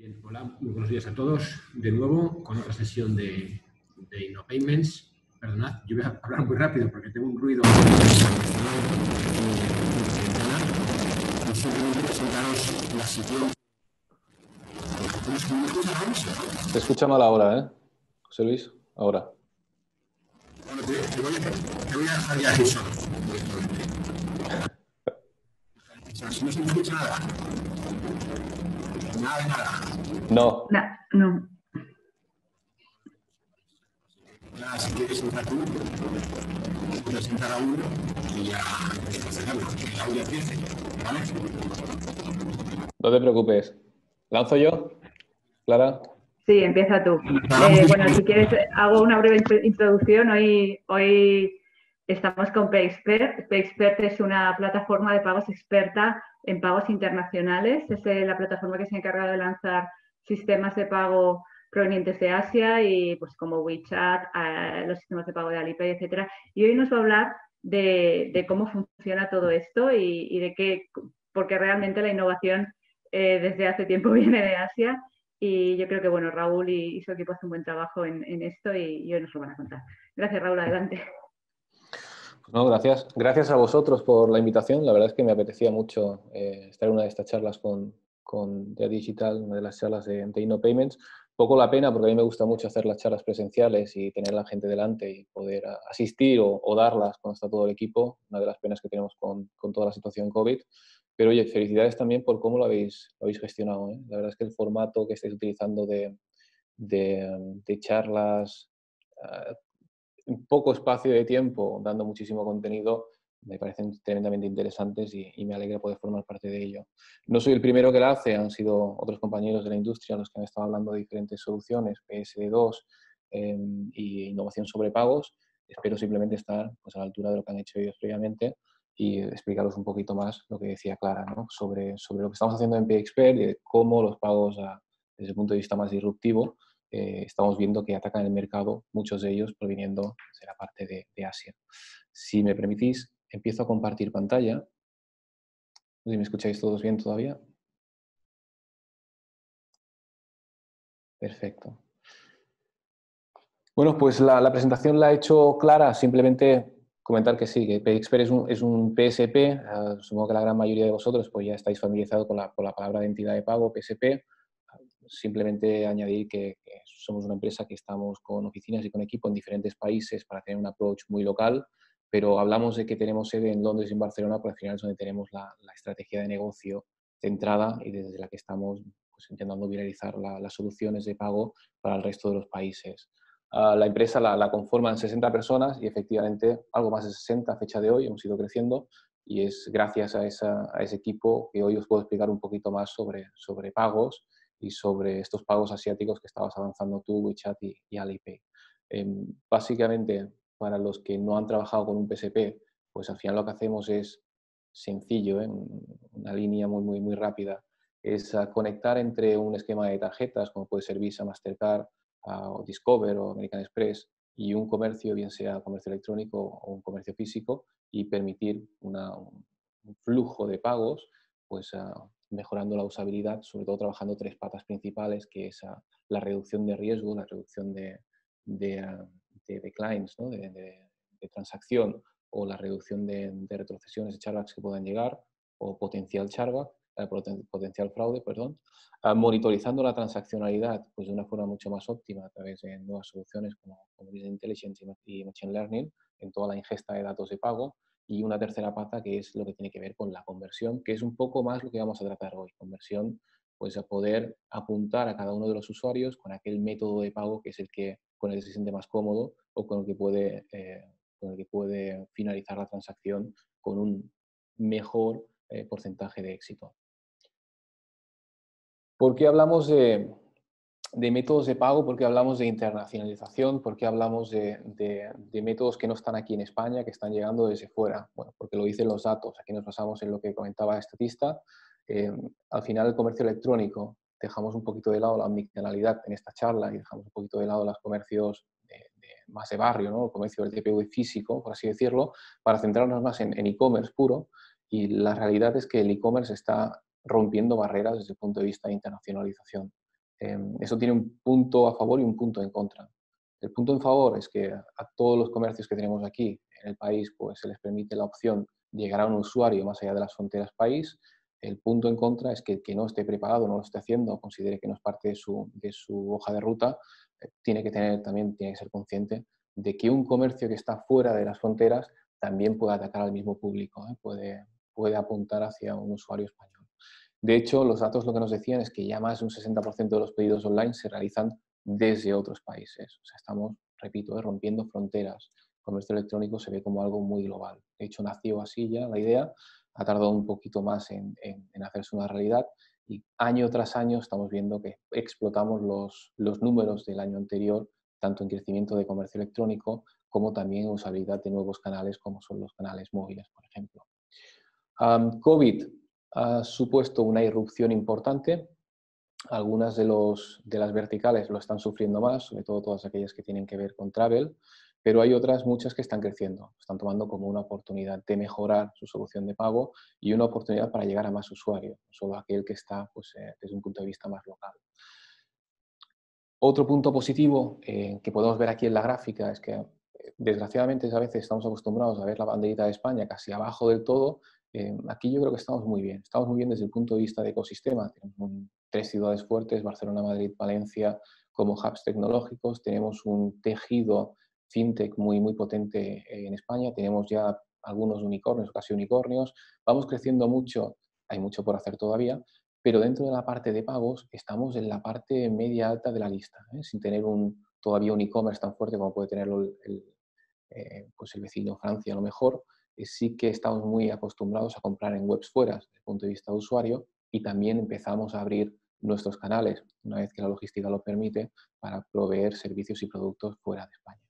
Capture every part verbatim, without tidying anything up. Bien, hola, muy buenos días a todos. De nuevo, con otra sesión de, de InnoPayments. Perdonad, yo voy a hablar muy rápido porque tengo un ruido. No sé cómo presentaros la situación. Te escucha mal ahora, ¿eh? José Luis, ahora. Bueno, te, te, voy, a, te voy a dejar ya aquí solo. Si no se escucha nada. Nada, nada. No. No, no. Hola, si quieres entrar tú, puedes entrar a uno y ya estás sacando, que el audio empiece, ¿vale? No te preocupes. ¿Lanzo yo? ¿Clara? Sí, empieza tú. Eh, bueno, si quieres, hago una breve introducción. Hoy, hoy estamos con PayXpert. PayXpert es una plataforma de pagos experta en pagos internacionales. Es la plataforma que se ha encargado de lanzar sistemas de pago provenientes de Asia, y pues como WeChat, los sistemas de pago de Alipay, etcétera. Y hoy nos va a hablar de, de cómo funciona todo esto y, y de qué, porque realmente la innovación eh, desde hace tiempo viene de Asia. Y yo creo que, bueno, Raúl y, y su equipo hacen un buen trabajo en, en esto y, y hoy nos lo van a contar. Gracias, Raúl. Adelante. No, gracias. Gracias a vosotros por la invitación. La verdad es que me apetecía mucho eh, estar en una de estas charlas con, con Adigital, una de las charlas de, de InnoPayments. Poco la pena, porque a mí me gusta mucho hacer las charlas presenciales y tener a la gente delante y poder asistir o, o darlas cuando está todo el equipo. Una de las penas que tenemos con, con toda la situación COVID. Pero oye, felicidades también por cómo lo habéis, lo habéis gestionado, ¿eh? La verdad es que el formato que estáis utilizando de, de, de charlas, uh, en poco espacio de tiempo, dando muchísimo contenido, me parecen tremendamente interesantes y, y me alegra poder formar parte de ello. No soy el primero que la hace, han sido otros compañeros de la industria los que han estado hablando de diferentes soluciones, P S D dos eh, y innovación sobre pagos. Espero simplemente estar pues, a la altura de lo que han hecho ellos previamente, y explicaros un poquito más lo que decía Clara, ¿no? sobre, sobre lo que estamos haciendo en PayXpert y de cómo los pagos, a, desde el punto de vista más disruptivo, eh, estamos viendo que atacan el mercado, muchos de ellos proviniendo de la parte de, de Asia. Si me permitís, empiezo a compartir pantalla. No sé si me escucháis todos bien todavía. Perfecto. Bueno, pues la, la presentación la ha hecho Clara, simplemente comentar que sí, que PayXpert es un, es un P S P, uh, supongo que la gran mayoría de vosotros pues ya estáis familiarizados con la, con la palabra de entidad de pago, P S P. Uh, simplemente añadir que, que somos una empresa que estamos con oficinas y con equipo en diferentes países para tener un approach muy local, pero hablamos de que tenemos sede en Londres y en Barcelona porque al final es donde tenemos la, la estrategia de negocio centrada y desde la que estamos pues, intentando viralizar la, las soluciones de pago para el resto de los países. Uh, la empresa la, la conforman sesenta personas y efectivamente algo más de sesenta a fecha de hoy, hemos ido creciendo y es gracias a, esa, a ese equipo que hoy os puedo explicar un poquito más sobre, sobre pagos y sobre estos pagos asiáticos que estabas avanzando tú, WeChat y, y Alipay. Eh, básicamente, para los que no han trabajado con un P S P, pues al final lo que hacemos es sencillo, ¿eh? Una línea muy, muy, muy rápida, es a conectar entre un esquema de tarjetas como puede ser Visa, Mastercard, o Discover o American Express y un comercio, bien sea comercio electrónico o un comercio físico, y permitir una, un flujo de pagos, pues uh, mejorando la usabilidad, sobre todo trabajando tres patas principales, que es uh, la reducción de riesgo, la reducción de, de, uh, de declines, ¿no? de, de, de transacción, o la reducción de, de retrocesiones, de chargebacks que puedan llegar, o potencial chargeback, potencial fraude, perdón, monitorizando la transaccionalidad pues, de una forma mucho más óptima a través de nuevas soluciones como, como Business Intelligence y Machine Learning en toda la ingesta de datos de pago, y una tercera pata que es lo que tiene que ver con la conversión, que es un poco más lo que vamos a tratar hoy. Conversión, pues a poder apuntar a cada uno de los usuarios con aquel método de pago que es el que con el que se siente más cómodo o con el que puede, eh, con el que puede finalizar la transacción con un mejor eh, porcentaje de éxito. ¿Por qué hablamos de, de métodos de pago? ¿Por qué hablamos de internacionalización? ¿Por qué hablamos de, de, de métodos que no están aquí en España, que están llegando desde fuera? Bueno, porque lo dicen los datos. Aquí nos basamos en lo que comentaba Estatista. Eh, al final, el comercio electrónico, dejamos un poquito de lado la omnicanalidad en esta charla y dejamos un poquito de lado los comercios de, de, más de barrio, ¿no? El comercio del T P V físico, por así decirlo, para centrarnos más en e-commerce puro. Y la realidad es que el e-commerce está rompiendo barreras desde el punto de vista de internacionalización. eh, eso tiene un punto a favor y un punto en contra. El punto en favor es que a todos los comercios que tenemos aquí en el país, pues se les permite la opción de llegar a un usuario más allá de las fronteras país. El punto en contra es que el que no esté preparado, no lo esté haciendo, o considere que no es parte de su, de su hoja de ruta, eh, tiene que tener también, tiene que ser consciente de que un comercio que está fuera de las fronteras también puede atacar al mismo público, ¿eh? puede, puede apuntar hacia un usuario español. De hecho, los datos lo que nos decían es que ya más de un sesenta por ciento de los pedidos online se realizan desde otros países. O sea, estamos, repito, ¿eh? rompiendo fronteras. El comercio electrónico se ve como algo muy global. De hecho, nació así ya la idea, ha tardado un poquito más en, en, en hacerse una realidad y año tras año estamos viendo que explotamos los, los números del año anterior, tanto en crecimiento de comercio electrónico como también en usabilidad de nuevos canales como son los canales móviles, por ejemplo. Um, COVID ha supuesto una irrupción importante. Algunas de, los, de las verticales lo están sufriendo más, sobre todo todas aquellas que tienen que ver con travel, pero hay otras muchas que están creciendo, están tomando como una oportunidad de mejorar su solución de pago y una oportunidad para llegar a más usuarios, no solo aquel que está pues, eh, desde un punto de vista más local. Otro punto positivo eh, que podemos ver aquí en la gráfica es que eh, desgraciadamente a veces estamos acostumbrados a ver la banderita de España casi abajo del todo. Eh, aquí yo creo que estamos muy bien, estamos muy bien desde el punto de vista de ecosistema. Tenemos un, tres ciudades fuertes, Barcelona, Madrid, Valencia, como hubs tecnológicos. Tenemos un tejido fintech muy, muy potente en España. Tenemos ya algunos unicornios o casi unicornios. Vamos creciendo mucho, hay mucho por hacer todavía. Pero dentro de la parte de pagos estamos en la parte media alta de la lista, ¿eh? sin tener un, todavía un e-commerce tan fuerte como puede tenerlo el, el, eh, pues el vecino Francia a lo mejor. Eh, sí que estamos muy acostumbrados a comprar en webs fuera desde el punto de vista de usuario y también empezamos a abrir nuestros canales, una vez que la logística lo permite, para proveer servicios y productos fuera de España.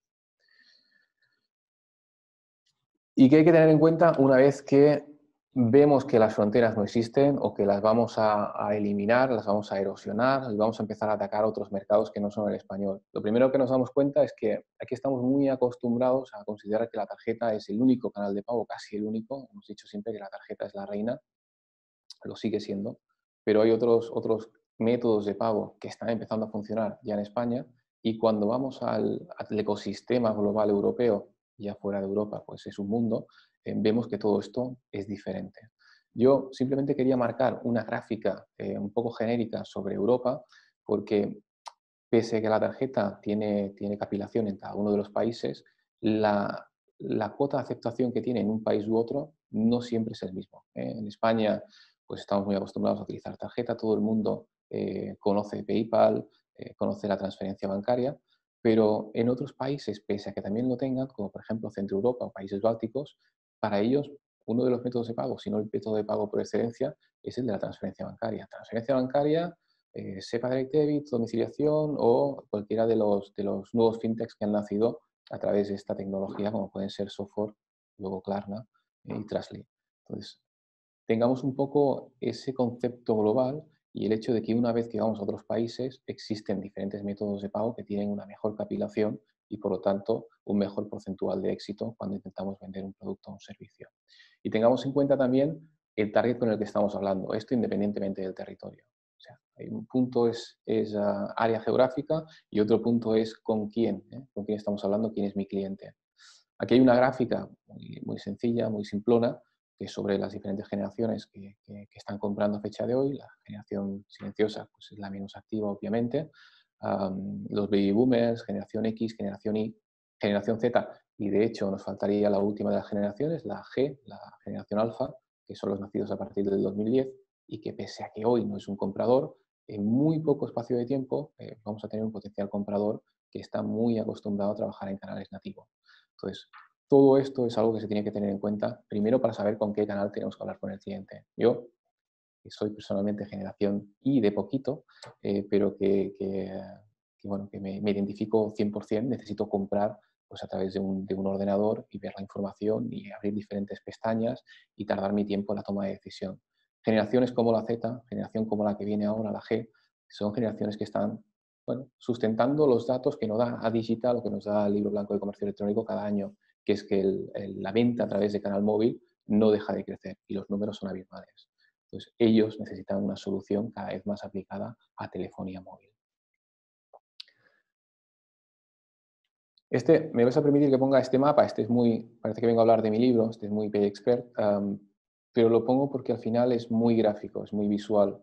¿Y qué hay que tener en cuenta una vez que vemos que las fronteras no existen o que las vamos a, a eliminar, las vamos a erosionar y vamos a empezar a atacar otros mercados que no son el español? Lo primero que nos damos cuenta es que aquí estamos muy acostumbrados a considerar que la tarjeta es el único canal de pago, casi el único. Hemos dicho siempre que la tarjeta es la reina, lo sigue siendo, pero hay otros, otros métodos de pago que están empezando a funcionar ya en España y cuando vamos al, al ecosistema global europeo, ya fuera de Europa, pues es un mundo. Eh, vemos que todo esto es diferente. Yo simplemente quería marcar una gráfica eh, un poco genérica sobre Europa, porque pese a que la tarjeta tiene, tiene capilación en cada uno de los países, la, la cuota de aceptación que tiene en un país u otro no siempre es el mismo. Eh, en España pues estamos muy acostumbrados a utilizar tarjeta, todo el mundo eh, conoce PayPal, eh, conoce la transferencia bancaria, pero en otros países, pese a que también lo tengan, como por ejemplo Centro Europa o países bálticos, para ellos, uno de los métodos de pago, si no el método de pago por excelencia, es el de la transferencia bancaria. Transferencia bancaria, eh, SEPA Direct Debit, domiciliación o cualquiera de los, de los nuevos fintechs que han nacido a través de esta tecnología, como pueden ser Sofort, luego Klarna eh, y Trustly. Entonces, tengamos un poco ese concepto global y el hecho de que una vez que vamos a otros países, existen diferentes métodos de pago que tienen una mejor capilación y por lo tanto un mejor porcentual de éxito cuando intentamos vender un producto o un servicio. Y tengamos en cuenta también el target con el que estamos hablando, esto independientemente del territorio. O sea, un punto es, es uh, área geográfica y otro punto es con quién, ¿eh? con quién estamos hablando, quién es mi cliente. Aquí hay una gráfica muy, muy sencilla, muy simplona, que es sobre las diferentes generaciones que, que, que están comprando a fecha de hoy. La generación silenciosa pues, es la menos activa, obviamente. Um, los baby boomers, generación X, generación Y, generación Z, y de hecho nos faltaría la última de las generaciones, la G, la generación alfa, que son los nacidos a partir del dos mil diez y que pese a que hoy no es un comprador, en muy poco espacio de tiempo eh, vamos a tener un potencial comprador que está muy acostumbrado a trabajar en canales nativos. Entonces, todo esto es algo que se tiene que tener en cuenta, primero para saber con qué canal tenemos que hablar con el cliente. Yo, que soy personalmente generación Y de poquito, eh, pero que, que, que, bueno, que me, me identifico cien por cien, necesito comprar pues, a través de un, de un ordenador y ver la información y abrir diferentes pestañas y tardar mi tiempo en la toma de decisión. Generaciones como la Z, generación como la que viene ahora, la G, son generaciones que están bueno, sustentando los datos que nos da Adigital o que nos da el Libro Blanco de Comercio Electrónico cada año, que es que el, el, la venta a través de canal móvil no deja de crecer y los números son abismales. Entonces, ellos necesitan una solución cada vez más aplicada a telefonía móvil. Este, me vas a permitir que ponga este mapa, este es muy, parece que vengo a hablar de mi libro, este es muy PayXpert, um, pero lo pongo porque al final es muy gráfico, es muy visual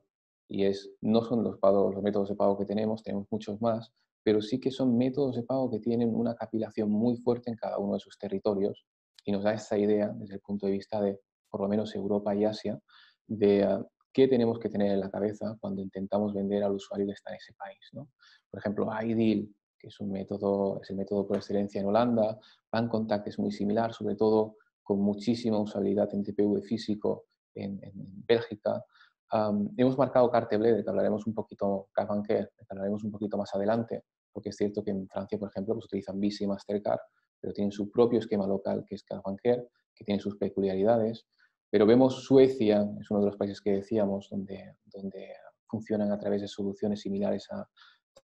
y es, no son los, pagos, los métodos de pago que tenemos, tenemos muchos más, pero sí que son métodos de pago que tienen una capilación muy fuerte en cada uno de sus territorios y nos da esa idea desde el punto de vista de, por lo menos Europa y Asia, de uh, qué tenemos que tener en la cabeza cuando intentamos vender al usuario que está en ese país, ¿no? Por ejemplo, iDEAL, que es un método, es el método por excelencia en Holanda, Bancontact es muy similar, sobre todo con muchísima usabilidad en T P V físico en, en, en Bélgica. Um, hemos marcado Carte Bleue, de que hablaremos un poquito, Carte Bancaire, de que hablaremos un poquito más adelante, porque es cierto que en Francia, por ejemplo, pues utilizan Visa y Mastercard, pero tienen su propio esquema local, que es Carte Bancaire, que tiene sus peculiaridades. Pero vemos Suecia, es uno de los países que decíamos, donde, donde funcionan a través de soluciones similares a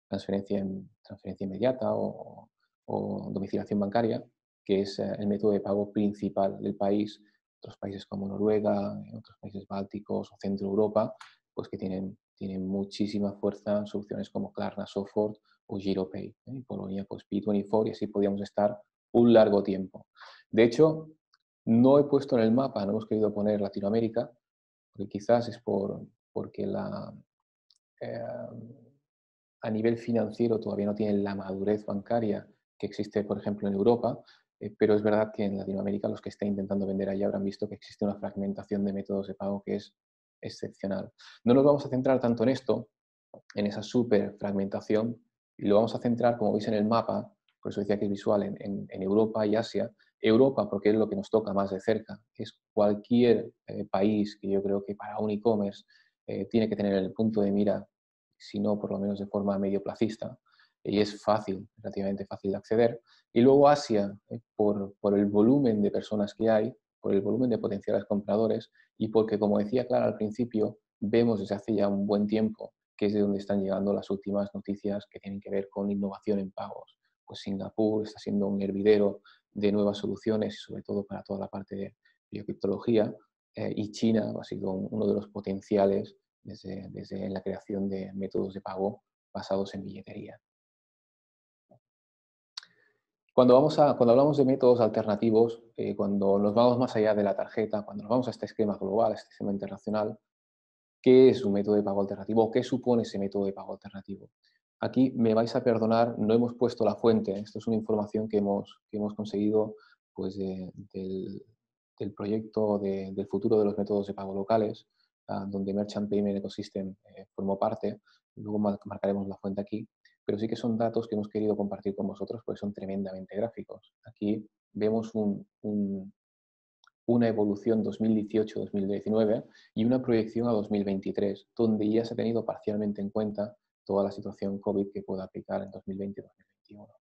transferencia, en, transferencia inmediata o, o domiciliación bancaria, que es el método de pago principal del país. Otros países como Noruega, otros países bálticos o Centro Europa, pues que tienen, tienen muchísima fuerza soluciones como Klarna, Sofort o GiroPay. ¿eh? Y Polonia, pues P veinticuatro, y así podíamos estar un largo tiempo. De hecho, no he puesto en el mapa, no hemos querido poner Latinoamérica, porque quizás es por, porque la, eh, a nivel financiero todavía no tienen la madurez bancaria que existe, por ejemplo, en Europa, eh, pero es verdad que en Latinoamérica los que estén intentando vender allá habrán visto que existe una fragmentación de métodos de pago que es excepcional. No nos vamos a centrar tanto en esto, en esa súper fragmentación, y lo vamos a centrar, como veis en el mapa, por eso decía que es visual, en, en, en Europa y Asia. Europa, porque es lo que nos toca más de cerca, es cualquier eh, país que yo creo que para un e-commerce eh, tiene que tener el punto de mira, si no por lo menos de forma medio placista, y es fácil, relativamente fácil de acceder. Y luego Asia, eh, por, por el volumen de personas que hay, por el volumen de potenciales compradores, y porque, como decía Clara al principio, vemos desde hace ya un buen tiempo que es de donde están llegando las últimas noticias que tienen que ver con innovación en pagos. Pues Singapur está siendo un hervidero de nuevas soluciones, sobre todo para toda la parte de biocriptología, eh, y China ha sido un, uno de los potenciales desde, desde la creación de métodos de pago basados en billetería. Cuando, vamos a, cuando hablamos de métodos alternativos, eh, cuando nos vamos más allá de la tarjeta, cuando nos vamos a este esquema global, a este esquema internacional, ¿qué es un método de pago alternativo? ¿Qué supone ese método de pago alternativo? Aquí me vais a perdonar, no hemos puesto la fuente. Esto es una información que hemos, que hemos conseguido pues, de, del, del proyecto de, del futuro de los métodos de pago locales, uh, donde Merchant Payment Ecosystem eh, formó parte. Luego marcaremos la fuente aquí. Pero sí que son datos que hemos querido compartir con vosotros porque son tremendamente gráficos. Aquí vemos un, un, una evolución dos mil dieciocho a dos mil diecinueve y una proyección a dos mil veintitrés, donde ya se ha tenido parcialmente en cuenta toda la situación COVID que pueda aplicar en dos mil veinte a dos mil veintiuno.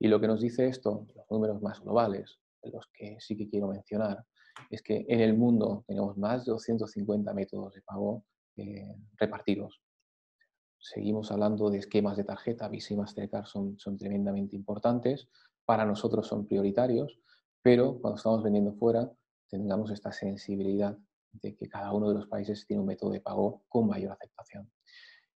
Y lo que nos dice esto, los números más globales, los que sí que quiero mencionar, es que en el mundo tenemos más de doscientos cincuenta métodos de pago eh, repartidos. Seguimos hablando de esquemas de tarjeta, Visa y Mastercard son, son tremendamente importantes, para nosotros son prioritarios, pero cuando estamos vendiendo fuera tengamos esta sensibilidad de que cada uno de los países tiene un método de pago con mayor aceptación.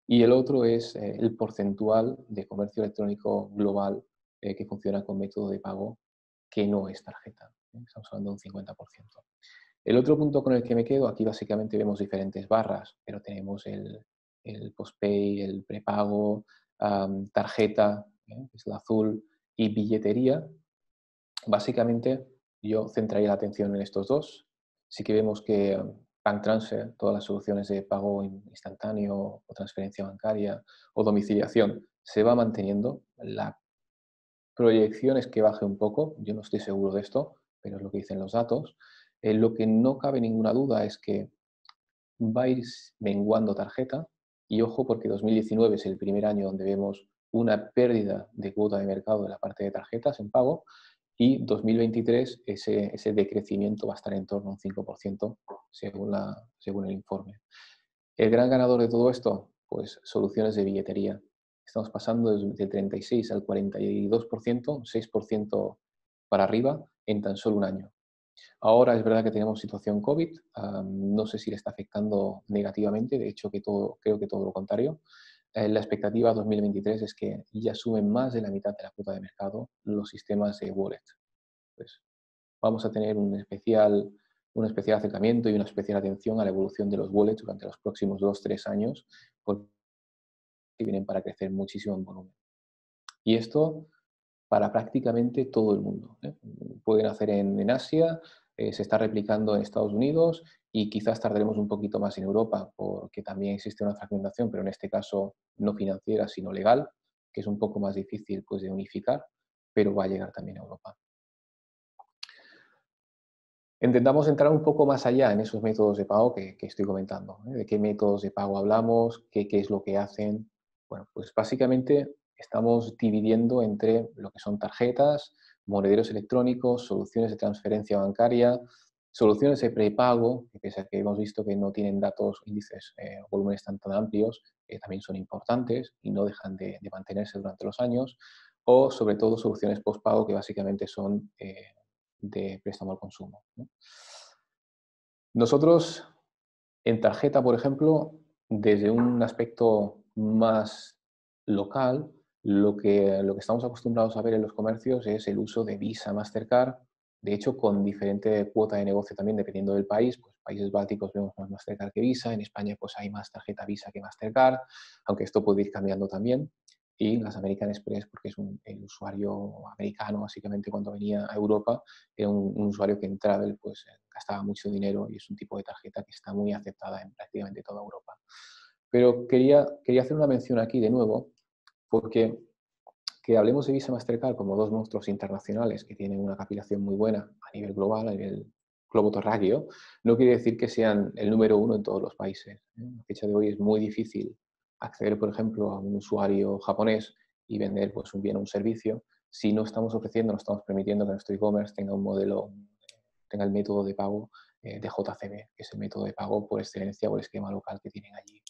Y el otro es eh, el porcentual de comercio electrónico global eh, que funciona con método de pago que no es tarjeta. ¿eh? Estamos hablando de un cincuenta por ciento. El otro punto con el que me quedo, aquí básicamente vemos diferentes barras, pero tenemos el, el postpay, el prepago, um, tarjeta, ¿eh? es la azul, y billetería. Básicamente yo centraría la atención en estos dos. Sí que vemos que Bank Transfer, todas las soluciones de pago instantáneo o transferencia bancaria o domiciliación, se va manteniendo. La proyección es que baje un poco, yo no estoy seguro de esto, pero es lo que dicen los datos. Eh, lo que no cabe ninguna duda es que va a ir menguando tarjeta y ojo porque dos mil diecinueve es el primer año donde vemos una pérdida de cuota de mercado en la parte de tarjetas en pago. Y dos mil veintitrés ese, ese decrecimiento va a estar en torno a un cinco por ciento según, la, según el informe. El gran ganador de todo esto, pues soluciones de billetería. Estamos pasando del treinta y seis al cuarenta y dos por ciento, seis por ciento para arriba en tan solo un año. Ahora es verdad que tenemos situación COVID, um, no sé si le está afectando negativamente, de hecho que todo, creo que todo lo contrario, Eh, la expectativa dos mil veintitrés es que ya suben más de la mitad de la cuota de mercado los sistemas de wallet. Pues vamos a tener un especial, un especial acercamiento y una especial atención a la evolución de los wallets durante los próximos dos a tres años, porque vienen para crecer muchísimo en volumen. Y esto para prácticamente todo el mundo, ¿eh? Pueden hacer en, en Asia, eh, se está replicando en Estados Unidos y quizás tardaremos un poquito más en Europa porque también existe una fragmentación, pero en este caso no financiera sino legal, que es un poco más difícil pues, de unificar, pero va a llegar también a Europa. Intentamos entrar un poco más allá en esos métodos de pago que, que estoy comentando, ¿eh? De qué métodos de pago hablamos, qué, qué es lo que hacen. Bueno, pues básicamente estamos dividiendo entre lo que son tarjetas, monederos electrónicos, soluciones de transferencia bancaria, soluciones de prepago, que pese a que hemos visto que no tienen datos, índices eh, o volúmenes tan, tan amplios, eh, también son importantes y no dejan de, de mantenerse durante los años, o sobre todo soluciones postpago que básicamente son eh, de préstamo al consumo, ¿no? Nosotros, en tarjeta, por ejemplo, desde un aspecto más local, lo que, lo que estamos acostumbrados a ver en los comercios es el uso de Visa, Mastercard, de hecho con diferente cuota de negocio también dependiendo del país, pues países bálticos vemos más Mastercard que Visa, en España pues hay más tarjeta Visa que Mastercard, aunque esto puede ir cambiando también, y las American Express porque es un, el usuario americano básicamente cuando venía a Europa era un, un usuario que en travel pues gastaba mucho dinero y es un tipo de tarjeta que está muy aceptada en prácticamente toda Europa. Pero quería, quería hacer una mención aquí de nuevo, porque que hablemos de Visa Mastercard como dos monstruos internacionales que tienen una capilación muy buena a nivel global, a nivel globo terráqueo, no quiere decir que sean el número uno en todos los países. A fecha de hoy es muy difícil acceder, por ejemplo, a un usuario japonés y vender pues, un bien o un servicio si no estamos ofreciendo, no estamos permitiendo que nuestro e-commerce tenga un modelo, tenga el método de pago de J C B, que es el método de pago por excelencia o el esquema local que tienen allí.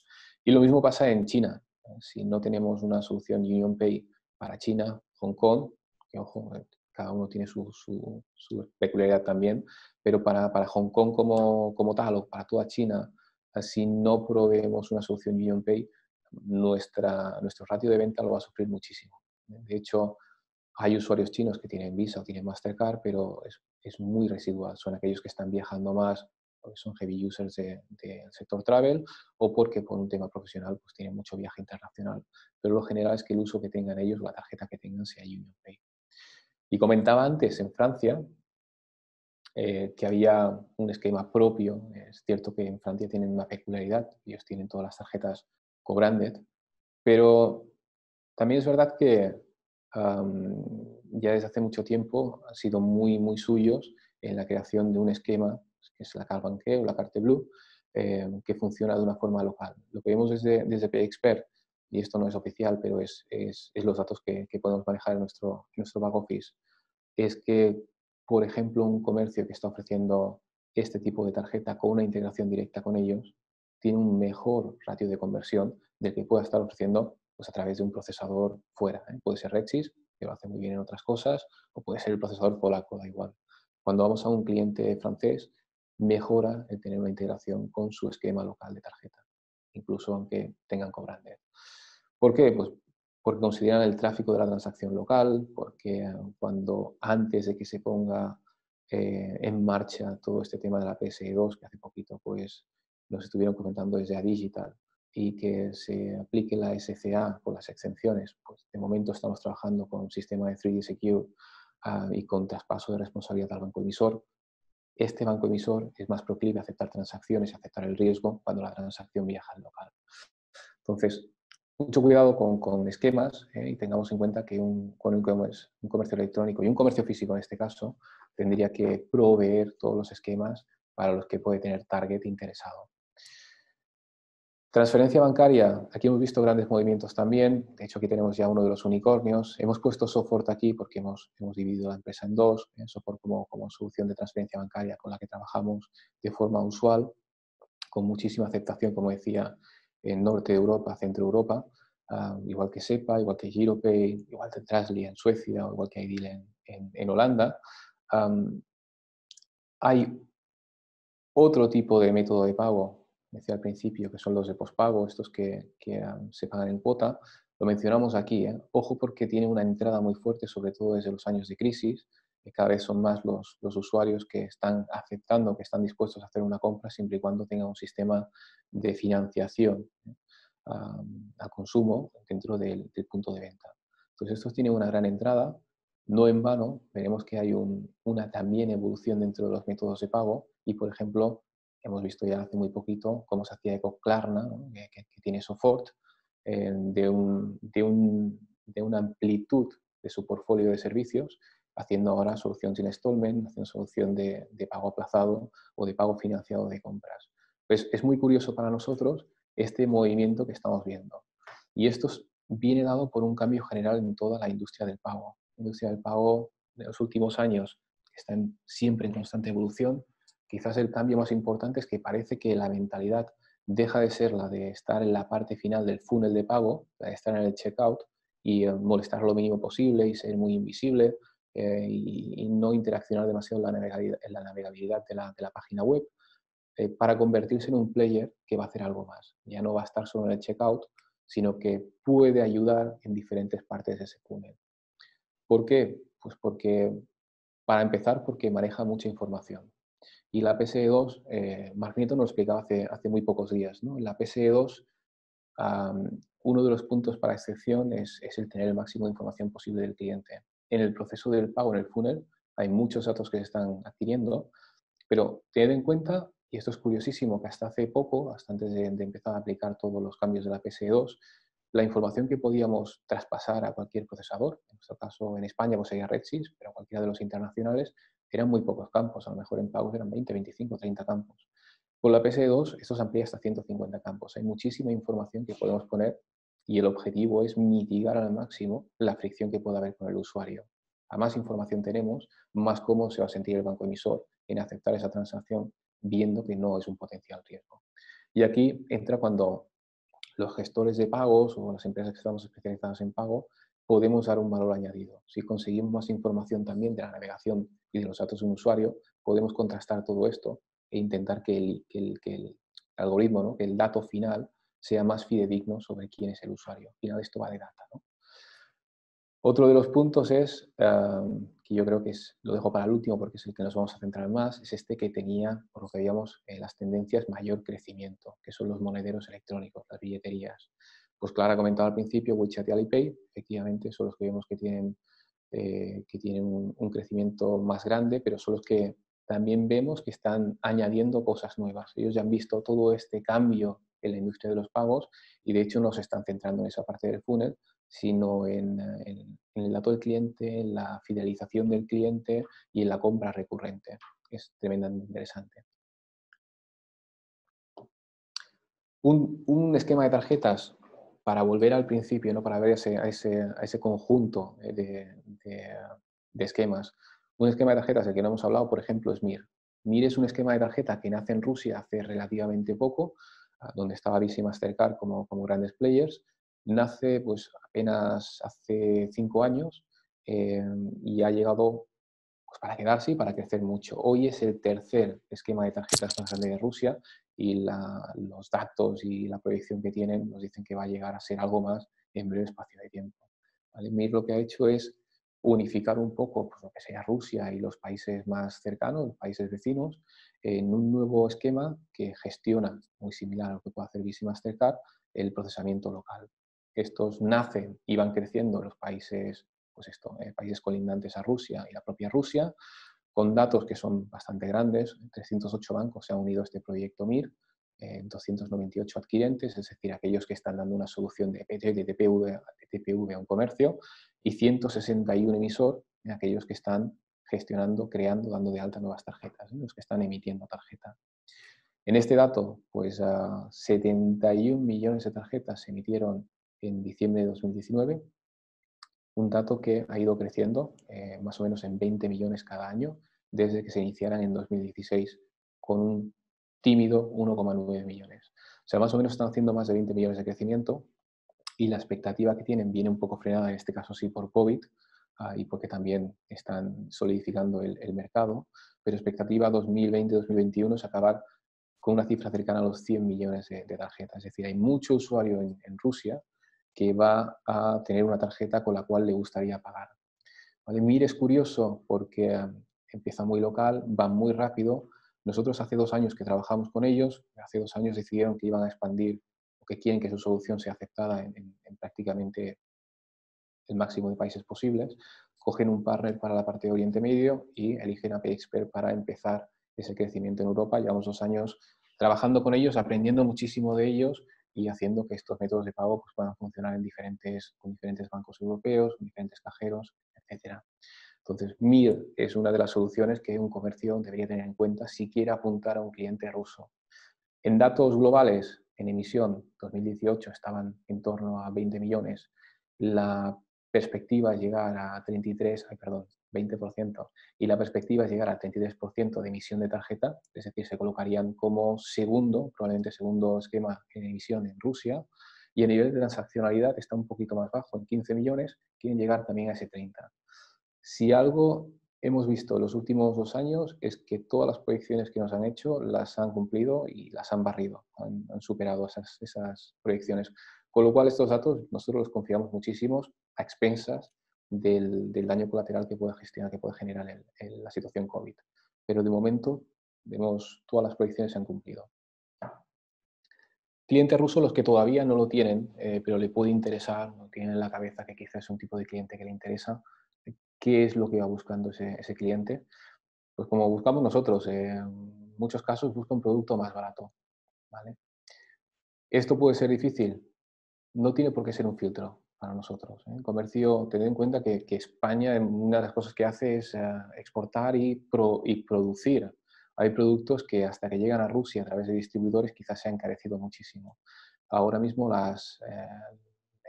Y lo mismo pasa en China. Si no tenemos una solución UnionPay para China, Hong Kong, que ojo, cada uno tiene su, su, su peculiaridad también, pero para, para Hong Kong como, como tal o para toda China, si no proveemos una solución UnionPay, nuestra, nuestro ratio de venta lo va a sufrir muchísimo. De hecho, hay usuarios chinos que tienen Visa o tienen Mastercard, pero es, es muy residual. Son aquellos que están viajando más porque son heavy users del de sector travel o porque por un tema profesional pues tienen mucho viaje internacional. Pero lo general es que el uso que tengan ellos, la tarjeta que tengan, sea UnionPay. Y comentaba antes, en Francia, eh, que había un esquema propio. Es cierto que en Francia tienen una peculiaridad, ellos tienen todas las tarjetas co-branded, pero también es verdad que um, ya desde hace mucho tiempo han sido muy, muy suyos en la creación de un esquema que es la Carte Bancaire o la Carte Bleue, eh, que funciona de una forma local. Lo que vemos desde, desde PayXpert, y esto no es oficial, pero es, es, es los datos que, que podemos manejar en nuestro, en nuestro back office, es que, por ejemplo, un comercio que está ofreciendo este tipo de tarjeta con una integración directa con ellos, tiene un mejor ratio de conversión del que pueda estar ofreciendo pues, a través de un procesador fuera, ¿eh? Puede ser RedSys, que lo hace muy bien en otras cosas, o puede ser el procesador polaco, da igual. Cuando vamos a un cliente francés, mejora el tener una integración con su esquema local de tarjeta, incluso aunque tengan co-branded. ¿Por qué? Pues porque consideran el tráfico de la transacción local, porque cuando antes de que se ponga eh, en marcha todo este tema de la P S E dos, que hace poquito pues, nos estuvieron comentando desde Adigital, y que se aplique la S C A con las exenciones, pues de momento estamos trabajando con un sistema de tres D Secure uh, y con traspaso de responsabilidad al banco emisor. Este banco emisor es más proclive a aceptar transacciones y aceptar el riesgo cuando la transacción viaja al local. Entonces, mucho cuidado con, con esquemas ¿eh? Y tengamos en cuenta que un, con un, comercio, un comercio electrónico y un comercio físico en este caso tendría que proveer todos los esquemas para los que puede tener target interesado. Transferencia bancaria, aquí hemos visto grandes movimientos también, de hecho aquí tenemos ya uno de los unicornios, hemos puesto Sofort aquí porque hemos, hemos dividido la empresa en dos, ¿eh? Sofort como, como solución de transferencia bancaria con la que trabajamos de forma usual, con muchísima aceptación, como decía, en norte de Europa, centro de Europa, uh, igual que SEPA, igual que GiroPay, igual que Trustly en Suecia, o igual que iDEAL en, en, en Holanda. Um, hay otro tipo de método de pago decía al principio, que son los de pospago, estos que, que um, se pagan en cuota, lo mencionamos aquí, ¿eh? Ojo, porque tiene una entrada muy fuerte, sobre todo desde los años de crisis, que cada vez son más los, los usuarios que están aceptando, que están dispuestos a hacer una compra siempre y cuando tengan un sistema de financiación ¿eh? um, a consumo dentro del, del punto de venta. Entonces, estos tienen una gran entrada, no en vano, veremos que hay un, una también evolución dentro de los métodos de pago y, por ejemplo, hemos visto ya hace muy poquito cómo se hacía con Klarna, ¿no? que, que, que tiene Sofort, eh, de, un, de, un, de una amplitud de su portfolio de servicios, haciendo ahora solución sin installment, haciendo solución de, de pago aplazado o de pago financiado de compras. Pues es muy curioso para nosotros este movimiento que estamos viendo. Y esto viene dado por un cambio general en toda la industria del pago. La industria del pago de los últimos años está en, siempre en constante evolución. Quizás el cambio más importante es que parece que la mentalidad deja de ser la de estar en la parte final del funnel de pago, la de estar en el checkout y molestar lo mínimo posible y ser muy invisible, Eh, y, y no interaccionar demasiado en la navegabilidad, en la navegabilidad de, la, de la página web, eh, para convertirse en un player que va a hacer algo más. Ya no va a estar solo en el checkout, sino que puede ayudar en diferentes partes de ese funnel. ¿Por qué? Pues porque, para empezar, porque maneja mucha información. Y la P S E dos, eh, Marc Nieto nos lo explicaba hace, hace muy pocos días, ¿no? La P S E dos, um, uno de los puntos para excepción es, es el tener el máximo de información posible del cliente. En el proceso del pago, en el funnel, hay muchos datos que se están adquiriendo, pero tened en cuenta, y esto es curiosísimo, que hasta hace poco, hasta antes de, de empezar a aplicar todos los cambios de la P S E dos, la información que podíamos traspasar a cualquier procesador, en nuestro caso en España pues sería RedSys, pero cualquiera de los internacionales, eran muy pocos campos, a lo mejor en pagos eran veinte, veinticinco, treinta campos. Con la P S E dos esto se amplía hasta ciento cincuenta campos, hay muchísima información que podemos poner. Y el objetivo es mitigar al máximo la fricción que pueda haber con el usuario. A más información tenemos, más cómodo se va a sentir el banco emisor en aceptar esa transacción, viendo que no es un potencial riesgo. Y aquí entra cuando los gestores de pagos o las empresas que estamos especializadas en pago podemos dar un valor añadido. Si conseguimos más información también de la navegación y de los datos de un usuario, podemos contrastar todo esto e intentar que el, que el, que el algoritmo, ¿no? que el dato final, sea más fidedigno sobre quién es el usuario. Al final esto va de data, ¿no? Otro de los puntos es, uh, que yo creo que es, lo dejo para el último porque es el que nos vamos a centrar más, es este que tenía, por lo que veíamos, eh, las tendencias mayor crecimiento, que son los monederos electrónicos, las billeterías. Pues Clara comentaba al principio, WeChat y Alipay, efectivamente son los que vemos que tienen, eh, que tienen un, un crecimiento más grande, pero son los que también vemos que están añadiendo cosas nuevas. Ellos ya han visto todo este cambio en la industria de los pagos y de hecho no se están centrando en esa parte del funnel, sino en, en, en el dato del cliente, en la fidelización del cliente y en la compra recurrente. Es tremendamente interesante. Un, un esquema de tarjetas, para volver al principio, ¿no? para ver ese, a, ese, a ese conjunto de, de, de esquemas. Un esquema de tarjetas del que no hemos hablado, por ejemplo, es M I R. M I R es un esquema de tarjeta que nace en Rusia hace relativamente poco, donde estaba Visa y Mastercard como, como grandes players. Nace pues apenas hace cinco años eh, y ha llegado pues, para quedarse y para crecer mucho. Hoy es el tercer esquema de tarjetas más grande de Rusia y la, los datos y la proyección que tienen nos dicen que va a llegar a ser algo más en breve espacio de tiempo. ¿Vale? M I R lo que ha hecho es unificar un poco pues, lo que sea Rusia y los países más cercanos, los países vecinos, en un nuevo esquema que gestiona, muy similar a lo que puede hacer Visa y Mastercard, el procesamiento local. Estos nacen y van creciendo en los países, pues esto, eh, países colindantes a Rusia y la propia Rusia, con datos que son bastante grandes. trescientos ocho bancos se han unido a este proyecto M I R, eh, doscientos noventa y ocho adquirentes, es decir, aquellos que están dando una solución de T P V a un comercio, y ciento sesenta y un emisor, en aquellos que están gestionando, creando, dando de alta nuevas tarjetas, ¿eh? los que están emitiendo tarjeta. En este dato, pues uh, setenta y un millones de tarjetas se emitieron en diciembre de dos mil diecinueve, un dato que ha ido creciendo eh, más o menos en veinte millones cada año, desde que se iniciaran en dos mil dieciséis con un tímido uno coma nueve millones. O sea, más o menos están haciendo más de veinte millones de crecimiento, y la expectativa que tienen viene un poco frenada, en este caso sí por COVID, uh, y porque también están solidificando el, el mercado, pero expectativa dos mil veinte dos mil veintiuno es acabar con una cifra cercana a los cien millones de, de tarjetas. Es decir, hay mucho usuario en, en Rusia que va a tener una tarjeta con la cual le gustaría pagar. ¿Vale? M I R es curioso porque empieza muy local, va muy rápido. Nosotros hace dos años que trabajamos con ellos, hace dos años decidieron que iban a expandir o que quieren que su solución sea aceptada en, en, en prácticamente el máximo de países posibles. Cogen un partner para la parte de Oriente Medio y eligen a PayXpert para empezar ese crecimiento en Europa. Llevamos dos años trabajando con ellos, aprendiendo muchísimo de ellos y haciendo que estos métodos de pago pues, puedan funcionar en diferentes, con diferentes bancos europeos, con diferentes cajeros, etcétera. Entonces, M I R es una de las soluciones que un comercio debería tener en cuenta si quiere apuntar a un cliente ruso. En datos globales, en emisión, dos mil dieciocho estaban en torno a veinte millones. La perspectiva es llegar a treinta y tres, ay, perdón, veinte por ciento, y la perspectiva es llegar al treinta y tres por ciento de emisión de tarjeta, es decir, se colocarían como segundo, probablemente segundo esquema en emisión en Rusia, y el nivel de transaccionalidad está un poquito más bajo, en quince millones, quieren llegar también a ese treinta. Si algo hemos visto en los últimos dos años es que todas las proyecciones que nos han hecho las han cumplido y las han barrido, han, han superado esas, esas proyecciones. Con lo cual estos datos nosotros los confiamos muchísimos a expensas Del, del daño colateral que pueda gestionar, que puede generar el, el, la situación COVID. Pero de momento, vemos, todas las proyecciones se han cumplido. Clientes rusos, los que todavía no lo tienen, eh, pero le puede interesar, no tienen en la cabeza que quizás es un tipo de cliente que le interesa, ¿qué es lo que va buscando ese, ese cliente? Pues como buscamos nosotros, eh, en muchos casos busca un producto más barato, ¿vale? Esto puede ser difícil, no tiene por qué ser un filtro para nosotros. El comercio, tened en cuenta que, que España, una de las cosas que hace es uh, exportar y, pro, y producir. Hay productos que hasta que llegan a Rusia a través de distribuidores quizás se han encarecido muchísimo. Ahora mismo las, eh,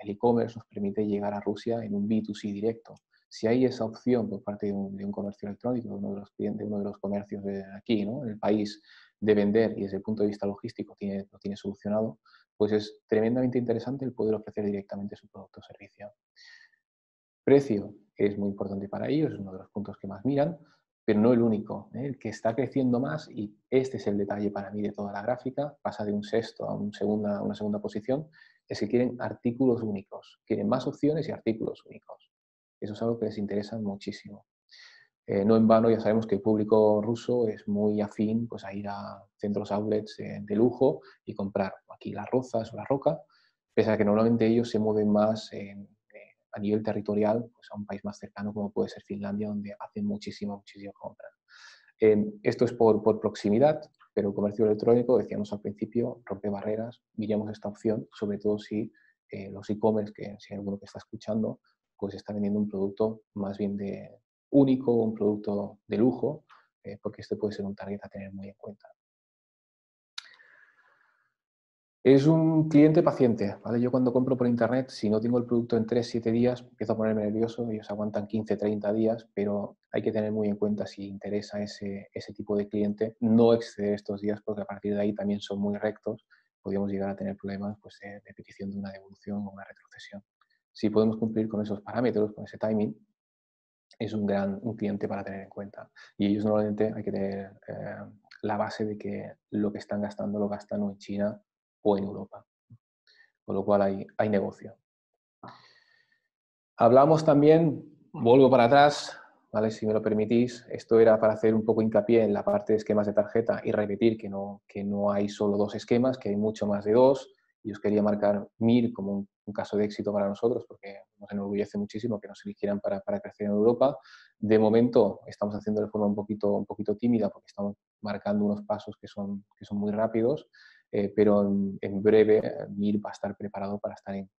el e-commerce nos permite llegar a Rusia en un B dos C directo. Si hay esa opción por parte de un, de un comercio electrónico, de uno de los clientes, uno de los comercios de aquí, ¿no?, en el país, de vender y desde el punto de vista logístico tiene, lo tiene solucionado, pues es tremendamente interesante el poder ofrecer directamente su producto o servicio. Precio es muy importante para ellos, es uno de los puntos que más miran, pero no el único, ¿eh? El que está creciendo más, y este es el detalle para mí de toda la gráfica, pasa de un sexto a un segunda, una segunda posición, es que quieren artículos únicos, quieren más opciones y artículos únicos. Eso es algo que les interesa muchísimo. Eh, no en vano ya sabemos que el público ruso es muy afín pues, a ir a centros outlets eh, de lujo y comprar aquí las rozas o la roca, pese a que normalmente ellos se mueven más en, eh, a nivel territorial pues, a un país más cercano como puede ser Finlandia, donde hacen muchísima, muchísima compra. Eh, esto es por, por proximidad, pero el comercio electrónico, decíamos al principio, rompe barreras, miramos esta opción, sobre todo si eh, los e-commerce, que si hay alguno que está escuchando, pues está vendiendo un producto más bien de único, un producto de lujo, eh, porque este puede ser un target a tener muy en cuenta. Es un cliente paciente, ¿vale? Yo cuando compro por internet, si no tengo el producto en tres a siete días, empiezo a ponerme nervioso, ellos aguantan quince a treinta días, pero hay que tener muy en cuenta si interesa ese, ese tipo de cliente, no exceder estos días, porque a partir de ahí también son muy rectos, podríamos llegar a tener problemas pues, de, de petición de una devolución o una retrocesión. Si podemos cumplir con esos parámetros, con ese timing, es un gran un cliente para tener en cuenta. Y ellos normalmente hay que tener eh, la base de que lo que están gastando lo gastan o en China o en Europa. Con lo cual hay, hay negocio. Hablamos también, vuelvo para atrás, ¿vale? Si me lo permitís, esto era para hacer un poco hincapié en la parte de esquemas de tarjeta y repetir que no, que no hay solo dos esquemas, que hay mucho más de dos. Y os quería marcar M I R como un, un caso de éxito para nosotros, porque nos enorgullece muchísimo que nos eligieran para, para crecer en Europa. De momento estamos haciendo de forma un poquito, un poquito tímida, porque estamos marcando unos pasos que son, que son muy rápidos, eh, pero en, en breve M I R va a estar preparado para estar en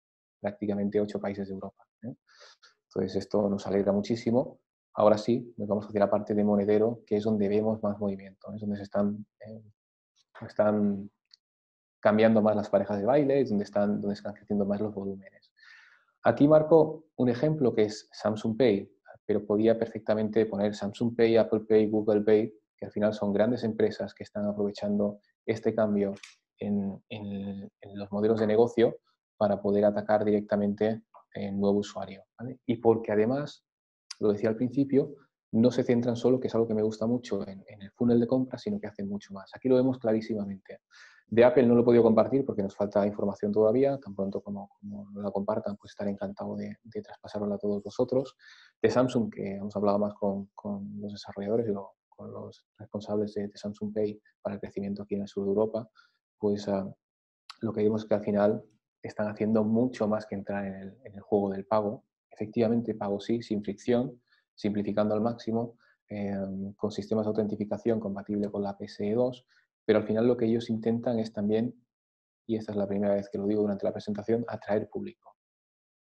prácticamente ocho países de Europa, ¿eh? Entonces esto nos alegra muchísimo. Ahora sí, nos vamos hacia la parte de monedero, que es donde vemos más movimiento, es donde se están... Eh, están cambiando más las parejas de baile, donde están, donde están creciendo más los volúmenes. Aquí marco un ejemplo que es Samsung Pay, pero podía perfectamente poner Samsung Pay, Apple Pay, Google Pay, que al final son grandes empresas que están aprovechando este cambio en, en, en los modelos de negocio para poder atacar directamente el nuevo usuario, ¿vale? Y porque además, lo decía al principio, no se centran solo, que es algo que me gusta mucho, en, en el funnel de compra, sino que hacen mucho más. Aquí lo vemos clarísimamente. De Apple no lo he podido compartir porque nos falta información todavía. Tan pronto como, como la compartan, pues estaré encantado de, de traspasarla a todos vosotros. De Samsung, que hemos hablado más con, con los desarrolladores y lo, con los responsables de, de Samsung Pay para el crecimiento aquí en el sur de Europa, pues uh, lo que vimos es que al final están haciendo mucho más que entrar en el, en el juego del pago. Efectivamente, pago sí, sin fricción, simplificando al máximo, eh, con sistemas de autentificación compatible con la P S D dos, pero al final lo que ellos intentan es también, y esta es la primera vez que lo digo durante la presentación, atraer público.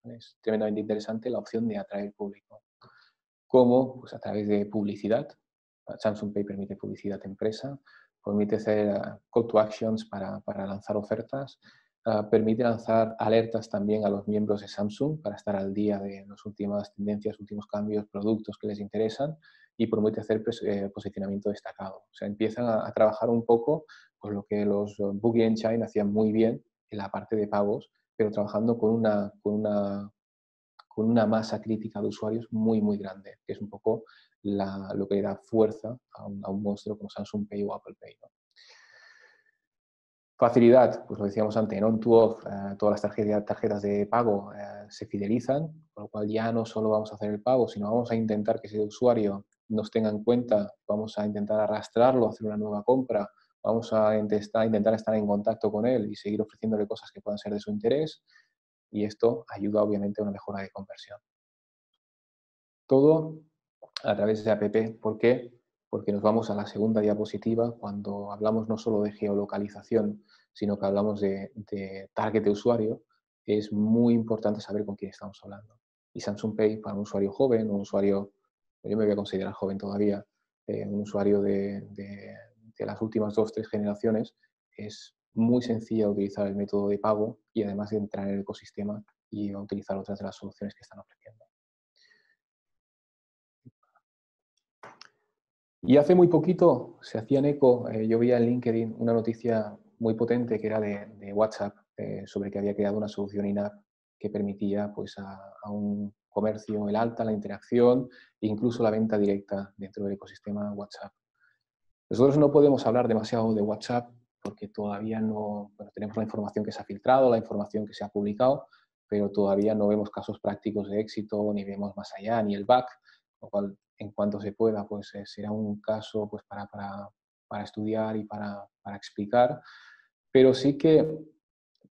Es tremendamente interesante la opción de atraer público. ¿Cómo? Pues a través de publicidad. Samsung Pay permite publicidad empresa, permite hacer uh, call to actions para, para lanzar ofertas, uh, permite lanzar alertas también a los miembros de Samsung para estar al día de las últimas tendencias, últimos cambios, productos que les interesan, y permite hacer eh, posicionamiento destacado. O sea, empiezan a, a trabajar un poco con lo que los Booking and Shine hacían muy bien en la parte de pagos, pero trabajando con una, con una, con una masa crítica de usuarios muy, muy grande, que es un poco la, lo que le da fuerza a un, a un monstruo como Samsung Pay o Apple Pay, ¿no? Facilidad, pues lo decíamos antes, en on-to-off, eh, todas las tarjetas, tarjetas de pago eh, se fidelizan, con lo cual ya no solo vamos a hacer el pago, sino vamos a intentar que ese usuario nos tenga en cuenta, vamos a intentar arrastrarlo, hacer una nueva compra, vamos a intentar estar en contacto con él y seguir ofreciéndole cosas que puedan ser de su interés, y esto ayuda obviamente a una mejora de conversión. Todo a través de app. ¿Por qué? Porque nos vamos a la segunda diapositiva cuando hablamos no solo de geolocalización, sino que hablamos de, de target de usuario. Es muy importante saber con quién estamos hablando. Y Samsung Pay para un usuario joven, un usuario, yo me voy a considerar joven todavía, eh, un usuario de, de, de las últimas dos, tres generaciones, es muy sencillo utilizar el método de pago y además de entrar en el ecosistema y utilizar otras de las soluciones que están ofreciendo. Y hace muy poquito se hacían eco, eh, yo veía en LinkedIn una noticia muy potente que era de, de WhatsApp, eh, sobre que había creado una solución in-app que permitía pues, a, a un comercio el alta, la interacción e incluso la venta directa dentro del ecosistema WhatsApp. Nosotros no podemos hablar demasiado de WhatsApp porque todavía no, bueno, tenemos la información que se ha filtrado, la información que se ha publicado, pero todavía no vemos casos prácticos de éxito, ni vemos más allá, ni el back, lo cual en cuanto se pueda, pues eh, será un caso pues, para, para, para estudiar y para, para explicar. Pero sí que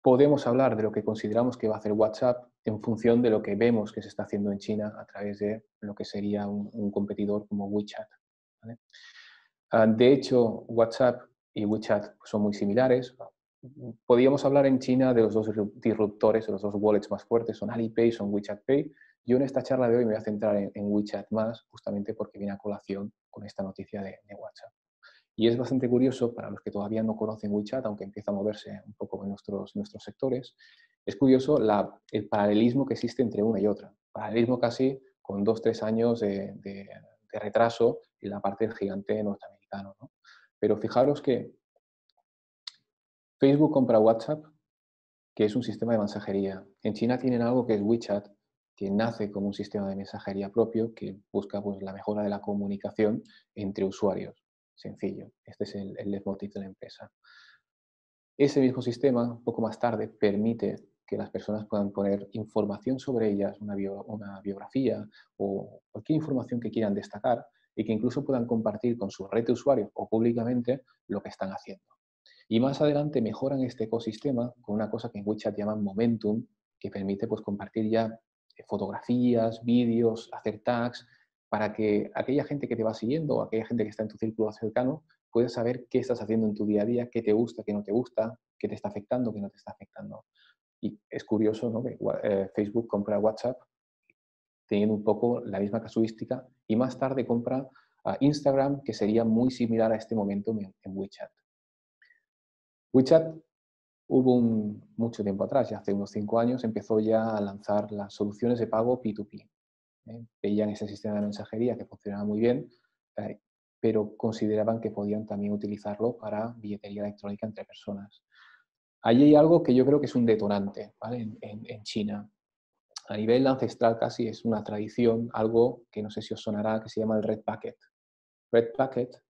podemos hablar de lo que consideramos que va a hacer WhatsApp en función de lo que vemos que se está haciendo en China a través de lo que sería un, un competidor como WeChat, ¿vale? Uh, de hecho, WhatsApp y WeChat son muy similares. Podríamos hablar en China de los dos disruptores, de los dos wallets más fuertes, son Alipay, son WeChat Pay. Yo en esta charla de hoy me voy a centrar en, en WeChat más, justamente porque viene a colación con esta noticia de, de WhatsApp. Y es bastante curioso, para los que todavía no conocen WeChat, aunque empieza a moverse un poco en nuestros, nuestros sectores, es curioso la, el paralelismo que existe entre una y otra. Paralelismo casi con dos, tres años de, de, de retraso en la parte del gigante norteamericano, ¿no? Pero fijaros que Facebook compra WhatsApp, que es un sistema de mensajería. En China tienen algo que es WeChat, que nace como un sistema de mensajería propio que busca pues, la mejora de la comunicación entre usuarios. Sencillo. Este es el, el leitmotiv de la empresa. Ese mismo sistema, un poco más tarde, permite que las personas puedan poner información sobre ellas, una, bio, una biografía o cualquier información que quieran destacar, y que incluso puedan compartir con su red de usuarios o públicamente lo que están haciendo. Y más adelante mejoran este ecosistema con una cosa que en WeChat llaman Momentum, que permite pues, compartir ya fotografías, vídeos, hacer tags, para que aquella gente que te va siguiendo o aquella gente que está en tu círculo cercano pueda saber qué estás haciendo en tu día a día, qué te gusta, qué no te gusta, qué te está afectando, qué no te está afectando. Y es curioso, ¿no?, que eh, Facebook compra WhatsApp teniendo un poco la misma casuística, y más tarde compra a Instagram, que sería muy similar a este momento en WeChat. WeChat hubo un, mucho tiempo atrás, ya hace unos cinco años, empezó ya a lanzar las soluciones de pago P dos P. ¿eh? Veían ese sistema de mensajería que funcionaba muy bien, eh, pero consideraban que podían también utilizarlo para billetería electrónica entre personas. Allí hay algo que yo creo que es un detonante, ¿vale?, en, en, en China. a nivel ancestral casi es una tradición, algo que no sé si os sonará, que se llama el Red Packet. Red Packet,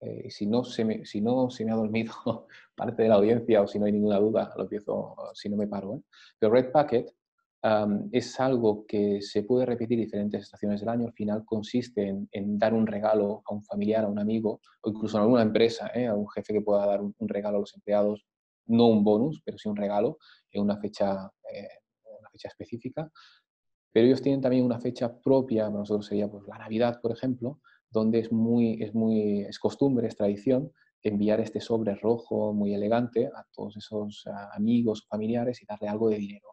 eh, si, no se me, si no se me ha dormido parte de la audiencia o si no hay ninguna duda, lo empiezo si no me paro, ¿eh? Pero Red Packet um, es algo que se puede repetir en diferentes estaciones del año. Al final consiste en, en dar un regalo a un familiar, a un amigo, o incluso a alguna empresa, ¿eh? A un jefe que pueda dar un, un regalo a los empleados, no un bonus, pero sí un regalo en una fecha, eh, una fecha específica. Pero ellos tienen también una fecha propia, para nosotros sería pues, la Navidad, por ejemplo, donde es muy, es muy es costumbre, es tradición, enviar este sobre rojo muy elegante a todos esos a, amigos, familiares y darle algo de dinero.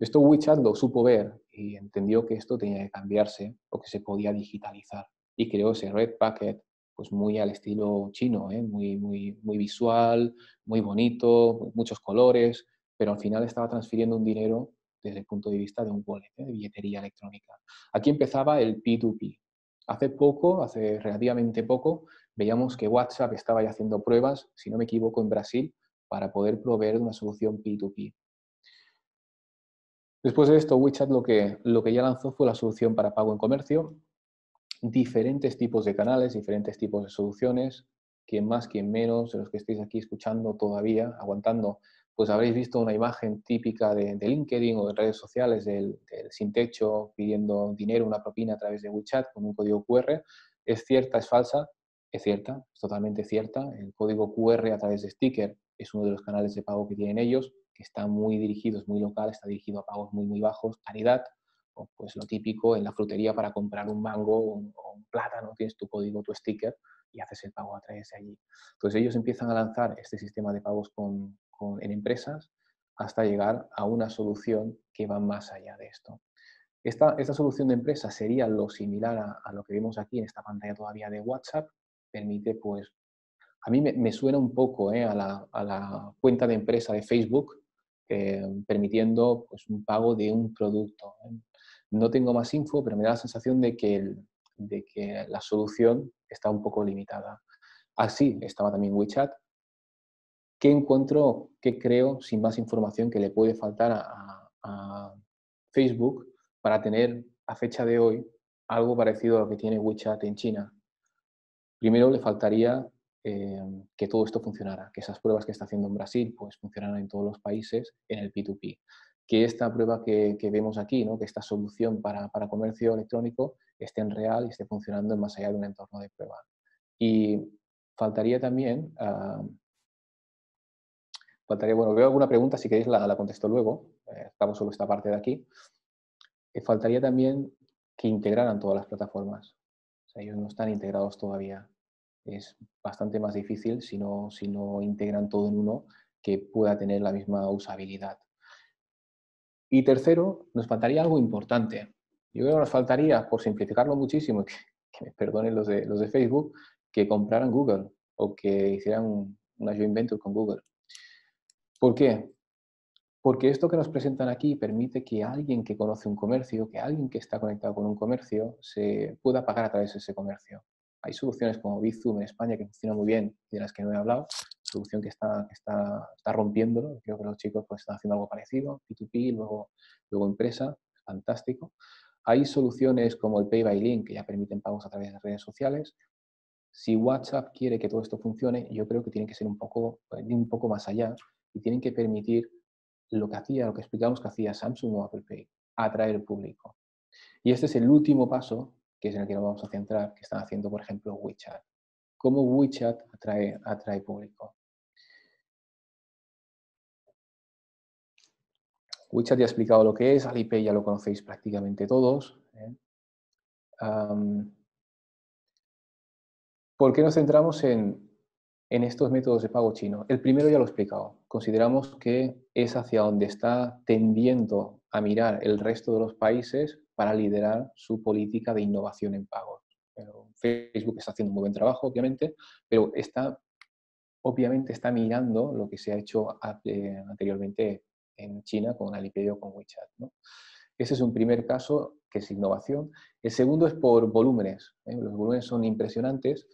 Esto WeChat lo supo ver y entendió que esto tenía que cambiarse o que se podía digitalizar. Y creó ese Red Packet pues muy al estilo chino, ¿eh? muy, muy, muy visual, muy bonito, muchos colores, pero al final estaba transfiriendo un dinero desde el punto de vista de un wallet, ¿eh? de billetería electrónica. Aquí empezaba el P dos P. Hace poco, hace relativamente poco, veíamos que WhatsApp estaba ya haciendo pruebas, si no me equivoco, en Brasil, para poder proveer una solución P dos P. Después de esto, WeChat lo que, lo que ya lanzó fue la solución para pago en comercio. Diferentes tipos de canales, diferentes tipos de soluciones. Quien más, quien menos, de los que estéis aquí escuchando todavía, aguantando, pues habréis visto una imagen típica de, de LinkedIn o de redes sociales del, del sin techo pidiendo dinero, una propina a través de WeChat con un código Q R. ¿Es cierta? ¿Es falsa? Es cierta, es totalmente cierta. El código Q R a través de sticker es uno de los canales de pago que tienen ellos, que está muy dirigido, es muy local, está dirigido a pagos muy, muy bajos, caridad, o pues lo típico en la frutería para comprar un mango o un, o un plátano, tienes tu código, tu sticker y haces el pago a través de allí. Entonces ellos empiezan a lanzar este sistema de pagos con en empresas hasta llegar a una solución que va más allá de esto. Esta, esta solución de empresa sería lo similar a, a lo que vemos aquí en esta pantalla todavía de WhatsApp. Permite, pues, a mí me, me suena un poco eh, a, la, a la cuenta de empresa de Facebook, eh, permitiendo pues, un pago de un producto. No tengo más info, pero me da la sensación de que, el, de que la solución está un poco limitada. Así estaba también WeChat. ¿Qué encuentro, qué creo, sin más información que le puede faltar a, a Facebook para tener a fecha de hoy algo parecido a lo que tiene WeChat en China? Primero le faltaría eh, que todo esto funcionara, que esas pruebas que está haciendo en Brasil pues funcionaran en todos los países en el P dos P. Que esta prueba que, que vemos aquí, ¿no? que esta solución para, para comercio electrónico esté en real y esté funcionando más allá de un entorno de prueba. Y faltaría también... Uh, Bueno, veo alguna pregunta, si queréis la, la contesto luego, eh, estamos sobre esta parte de aquí. Eh, faltaría también que integraran todas las plataformas, o sea, ellos no están integrados todavía. Es bastante más difícil si no, si no integran todo en uno que pueda tener la misma usabilidad. Y tercero, nos faltaría algo importante. Yo creo que nos faltaría, por simplificarlo muchísimo, que, que me perdonen los de, los de Facebook, que compraran Google o que hicieran un, una joint venture con Google. ¿Por qué? Porque esto que nos presentan aquí permite que alguien que conoce un comercio, que alguien que está conectado con un comercio, se pueda pagar a través de ese comercio. Hay soluciones como Bizum en España que funcionan muy bien y de las que no he hablado, solución que está, que está, está rompiéndolo. Creo que los chicos pues, están haciendo algo parecido, P dos P, luego, luego empresa, fantástico. Hay soluciones como el Pay by Link que ya permiten pagos a través de redes sociales. Si WhatsApp quiere que todo esto funcione, yo creo que tiene que ser un poco, un poco más allá. Y tienen que permitir lo que hacía, lo que explicamos que hacía Samsung o Apple Pay, atraer público. Y este es el último paso, que es en el que nos vamos a centrar, que están haciendo, por ejemplo, WeChat. ¿Cómo WeChat atrae, atrae público? WeChat ya ha explicado lo que es, Alipay ya lo conocéis prácticamente todos. ¿eh? Um, ¿Por qué nos centramos en... en estos métodos de pago chino? El primero ya lo he explicado. Consideramos que es hacia donde está tendiendo a mirar el resto de los países para liderar su política de innovación en pagos. Pero Facebook está haciendo un muy buen trabajo, obviamente, pero está, obviamente está mirando lo que se ha hecho anteriormente en China con Alipay o con WeChat, ¿no? Ese es un primer caso, que es innovación. El segundo es por volúmenes, ¿eh? Los volúmenes son impresionantes.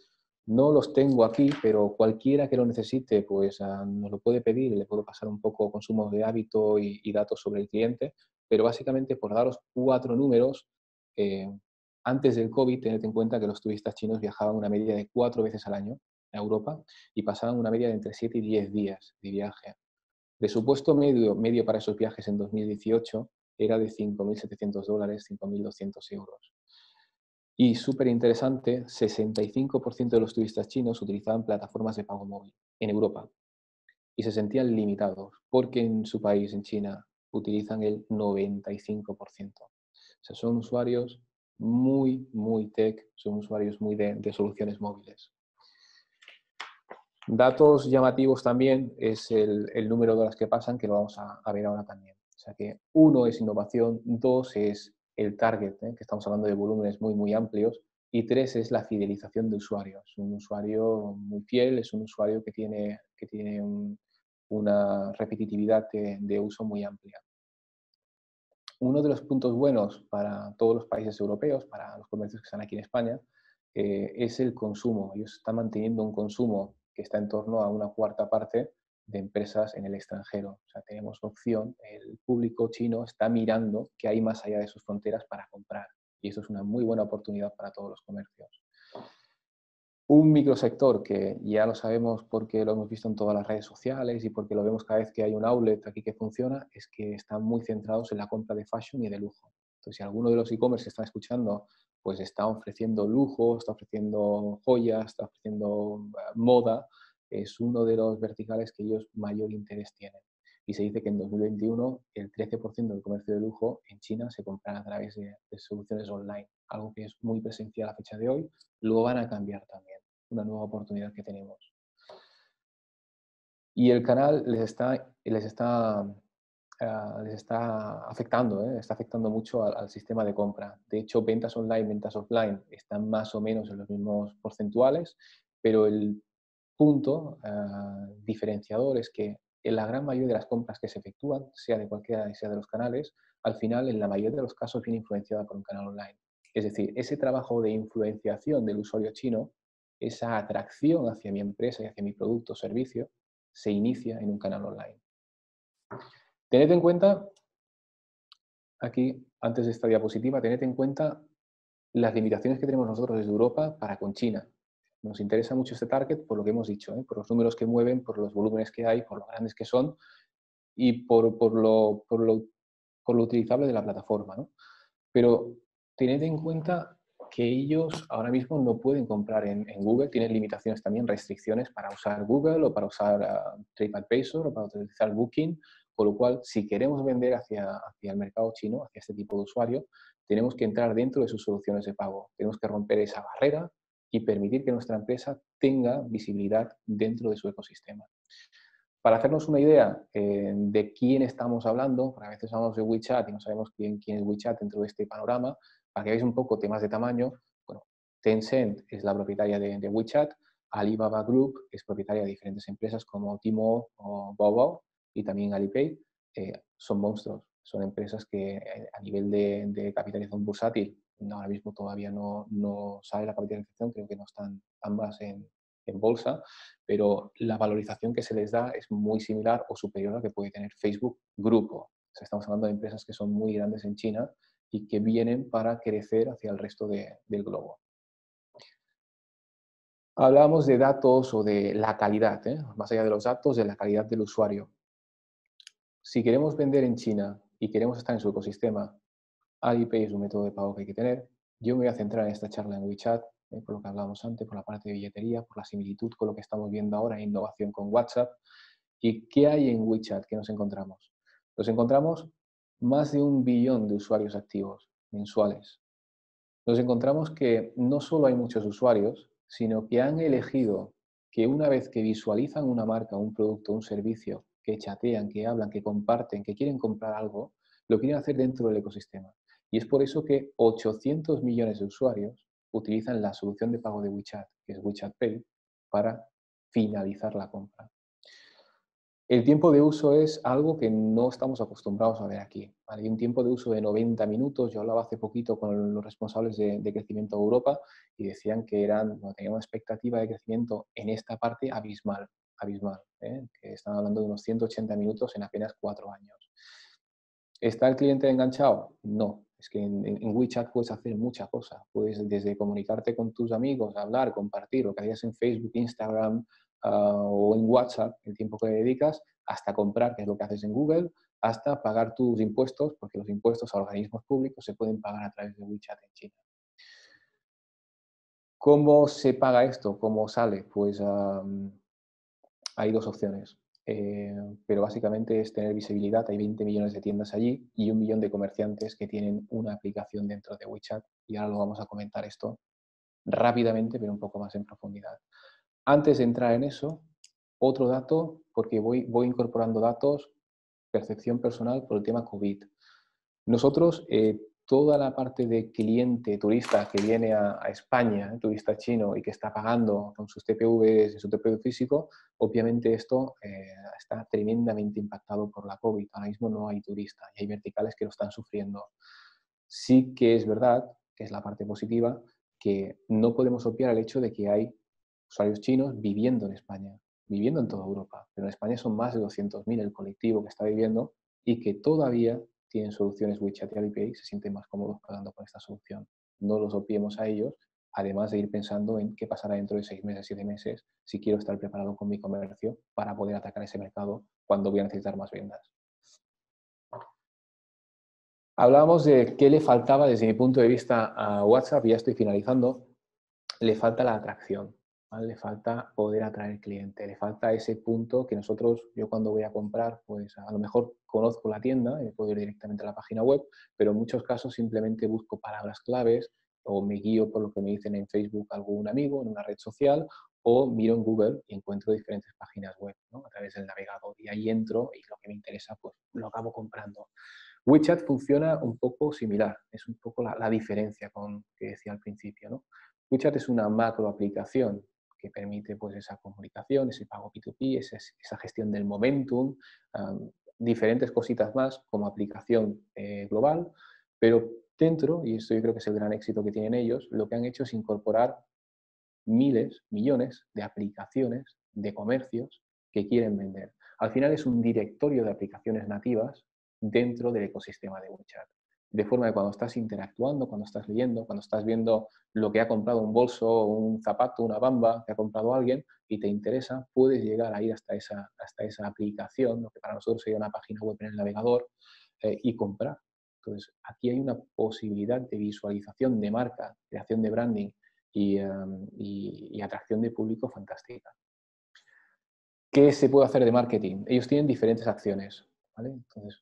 No los tengo aquí, pero cualquiera que lo necesite pues nos lo puede pedir, le puedo pasar un poco consumos de hábito y, y datos sobre el cliente, pero básicamente por daros cuatro números, eh, antes del COVID tened en cuenta que los turistas chinos viajaban una media de cuatro veces al año a Europa y pasaban una media de entre siete y diez días de viaje. Presupuesto medio, medio para esos viajes en dos mil dieciocho era de cinco mil setecientos dólares, cinco mil doscientos euros. Y súper interesante, sesenta y cinco por ciento de los turistas chinos utilizaban plataformas de pago móvil en Europa y se sentían limitados porque en su país, en China, utilizan el noventa y cinco por ciento. O sea, son usuarios muy, muy tech, son usuarios muy de, de soluciones móviles. Datos llamativos también es el, el número de horas que pasan, que lo vamos a, a ver ahora también. O sea que uno es innovación, dos es el target, ¿eh? que estamos hablando de volúmenes muy, muy amplios, y tres es la fidelización de usuarios. Un usuario muy fiel es un usuario que tiene, que tiene un, una repetitividad de, de uso muy amplia. Uno de los puntos buenos para todos los países europeos, para los comercios que están aquí en España, eh, es el consumo. Ellos están manteniendo un consumo que está en torno a una cuarta parte de empresas en el extranjero. O sea, tenemos opción, el público chino está mirando qué hay más allá de sus fronteras para comprar. Y eso es una muy buena oportunidad para todos los comercios. Un microsector que ya lo sabemos porque lo hemos visto en todas las redes sociales y porque lo vemos cada vez que hay un outlet aquí que funciona, es que están muy centrados en la compra de fashion y de lujo. Entonces, si alguno de los e-commerce está escuchando, pues está ofreciendo lujo, está ofreciendo joyas, está ofreciendo moda, es uno de los verticales que ellos mayor interés tienen. Y se dice que en dos mil veintiuno el trece por ciento del comercio de lujo en China se compra a través de, de soluciones online, algo que es muy presencial a la fecha de hoy, lo van a cambiar también, una nueva oportunidad que tenemos. Y el canal les está, les está, uh, les está afectando, ¿eh? está afectando mucho al, al sistema de compra. De hecho, ventas online, ventas offline están más o menos en los mismos porcentuales, pero el punto uh, diferenciador es que en la gran mayoría de las compras que se efectúan, sea de cualquiera sea de los canales, al final en la mayoría de los casos viene influenciada por un canal online. Es decir, ese trabajo de influenciación del usuario chino, esa atracción hacia mi empresa y hacia mi producto o servicio, se inicia en un canal online. Tened en cuenta, aquí antes de esta diapositiva, tened en cuenta las limitaciones que tenemos nosotros desde Europa para con China. Nos interesa mucho este target por lo que hemos dicho, ¿eh? por los números que mueven, por los volúmenes que hay, por lo grandes que son y por, por, lo, por, lo, por lo utilizable de la plataforma, ¿no? Pero tened en cuenta que ellos ahora mismo no pueden comprar en, en Google, tienen limitaciones también, restricciones para usar Google o para usar uh, TripAdvisor o para utilizar Booking, con lo cual si queremos vender hacia, hacia el mercado chino, hacia este tipo de usuario, tenemos que entrar dentro de sus soluciones de pago, tenemos que romper esa barrera y permitir que nuestra empresa tenga visibilidad dentro de su ecosistema. Para hacernos una idea eh, de quién estamos hablando, porque a veces hablamos de WeChat y no sabemos quién, quién es WeChat dentro de este panorama, para que veáis un poco temas de tamaño, bueno, Tencent es la propietaria de, de WeChat, Alibaba Group es propietaria de diferentes empresas como Tmall o Baobao y también Alipay, eh, son monstruos, son empresas que eh, a nivel de, de capitalización bursátil ahora mismo todavía no, no sale la capitalización, creo que no están ambas en, en bolsa, pero la valorización que se les da es muy similar o superior a la que puede tener Facebook Grupo. O sea, estamos hablando de empresas que son muy grandes en China y que vienen para crecer hacia el resto de, del globo. Hablábamos de datos o de la calidad, ¿eh? más allá de los datos, de la calidad del usuario. Si queremos vender en China y queremos estar en su ecosistema, Alipay es un método de pago que hay que tener. Yo me voy a centrar en esta charla en WeChat, eh, por lo que hablábamos antes, por la parte de billetería, por la similitud con lo que estamos viendo ahora, innovación con WhatsApp. ¿Y qué hay en WeChat? ¿Qué nos encontramos? Nos encontramos más de un billón de usuarios activos mensuales. Nos encontramos que no solo hay muchos usuarios, sino que han elegido que una vez que visualizan una marca, un producto, un servicio, que chatean, que hablan, que comparten, que quieren comprar algo, lo quieren hacer dentro del ecosistema. Y es por eso que ochocientos millones de usuarios utilizan la solución de pago de WeChat, que es WeChat Pay, para finalizar la compra. El tiempo de uso es algo que no estamos acostumbrados a ver aquí, ¿vale? Hay un tiempo de uso de noventa minutos. Yo hablaba hace poquito con los responsables de, de crecimiento de Europa y decían que eran, bueno, tenían una expectativa de crecimiento en esta parte abismal, abismal, ¿eh? Que están hablando de unos ciento ochenta minutos en apenas cuatro años. ¿Está el cliente enganchado? No. Es que en, en WeChat puedes hacer muchas cosas. Puedes desde comunicarte con tus amigos, hablar, compartir, lo que hacías en Facebook, Instagram, Uh, o en WhatsApp, el tiempo que le dedicas, hasta comprar, que es lo que haces en Google, hasta pagar tus impuestos, porque los impuestos a organismos públicos se pueden pagar a través de WeChat en China. ¿Cómo se paga esto? ¿Cómo sale? Pues um, hay dos opciones, eh, pero básicamente es tener visibilidad. Hay veinte millones de tiendas allí y un millón de comerciantes que tienen una aplicación dentro de WeChat, y ahora lo vamos a comentar esto rápidamente, pero un poco más en profundidad. Antes de entrar en eso, otro dato, porque voy, voy incorporando datos, percepción personal por el tema COVID. Nosotros, eh, toda la parte de cliente, turista que viene a, a España, eh, turista chino, y que está pagando con sus T P Vs en su T P V físico, obviamente esto eh, está tremendamente impactado por la COVID. Ahora mismo no hay turista y hay verticales que lo están sufriendo. Sí que es verdad, que es la parte positiva, que no podemos obviar el hecho de que hay usuarios chinos viviendo en España, viviendo en toda Europa, pero en España son más de doscientos mil el colectivo que está viviendo y que todavía tienen soluciones WeChat y Alipay y se sienten más cómodos pagando con esta solución. No los opiemos a ellos, además de ir pensando en qué pasará dentro de seis meses, siete meses, si quiero estar preparado con mi comercio para poder atacar ese mercado cuando voy a necesitar más ventas. Hablábamos de qué le faltaba desde mi punto de vista a WhatsApp, y ya estoy finalizando. Le falta la atracción. Le falta poder atraer cliente, le falta ese punto que nosotros, yo cuando voy a comprar, pues a lo mejor conozco la tienda, puedo ir directamente a la página web, pero en muchos casos simplemente busco palabras claves o me guío por lo que me dicen en Facebook algún amigo, en una red social, o miro en Google y encuentro diferentes páginas web, ¿no? A través del navegador, y ahí entro y lo que me interesa pues lo acabo comprando. WeChat funciona un poco similar, es un poco la, la diferencia con que decía al principio, ¿no? WeChat es una macro aplicación que permite pues esa comunicación, ese pago P dos P, esa, esa gestión del momentum, um, diferentes cositas más como aplicación eh, global, pero dentro, y esto yo creo que es el gran éxito que tienen ellos, lo que han hecho es incorporar miles, millones de aplicaciones, de comercios que quieren vender. Al final es un directorio de aplicaciones nativas dentro del ecosistema de WeChat. De forma que cuando estás interactuando, cuando estás leyendo, cuando estás viendo lo que ha comprado un bolso, un zapato, una bamba que ha comprado alguien y te interesa, puedes llegar a ir hasta esa, hasta esa aplicación, lo que para nosotros sería una página web en el navegador, eh, y comprar. Entonces, aquí hay una posibilidad de visualización de marca, creación de branding y, um, y, y atracción de público fantástica. ¿Qué se puede hacer de marketing? Ellos tienen diferentes acciones, ¿vale? Entonces,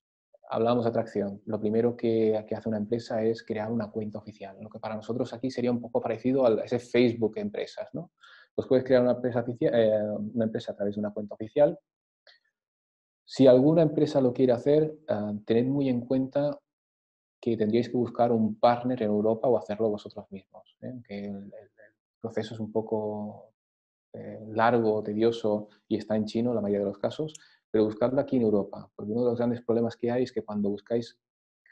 hablábamos de atracción. Lo primero que, que hace una empresa es crear una cuenta oficial. Lo que para nosotros aquí sería un poco parecido a ese Facebook de empresas, ¿no? Pues puedes crear una empresa, eh, una empresa a través de una cuenta oficial. Si alguna empresa lo quiere hacer, eh, tened muy en cuenta que tendríais que buscar un partner en Europa o hacerlo vosotros mismos, ¿eh? Que el, el proceso es un poco eh, largo, tedioso y está en chino en la mayoría de los casos. Pero buscadlo aquí en Europa, porque uno de los grandes problemas que hay es que cuando buscáis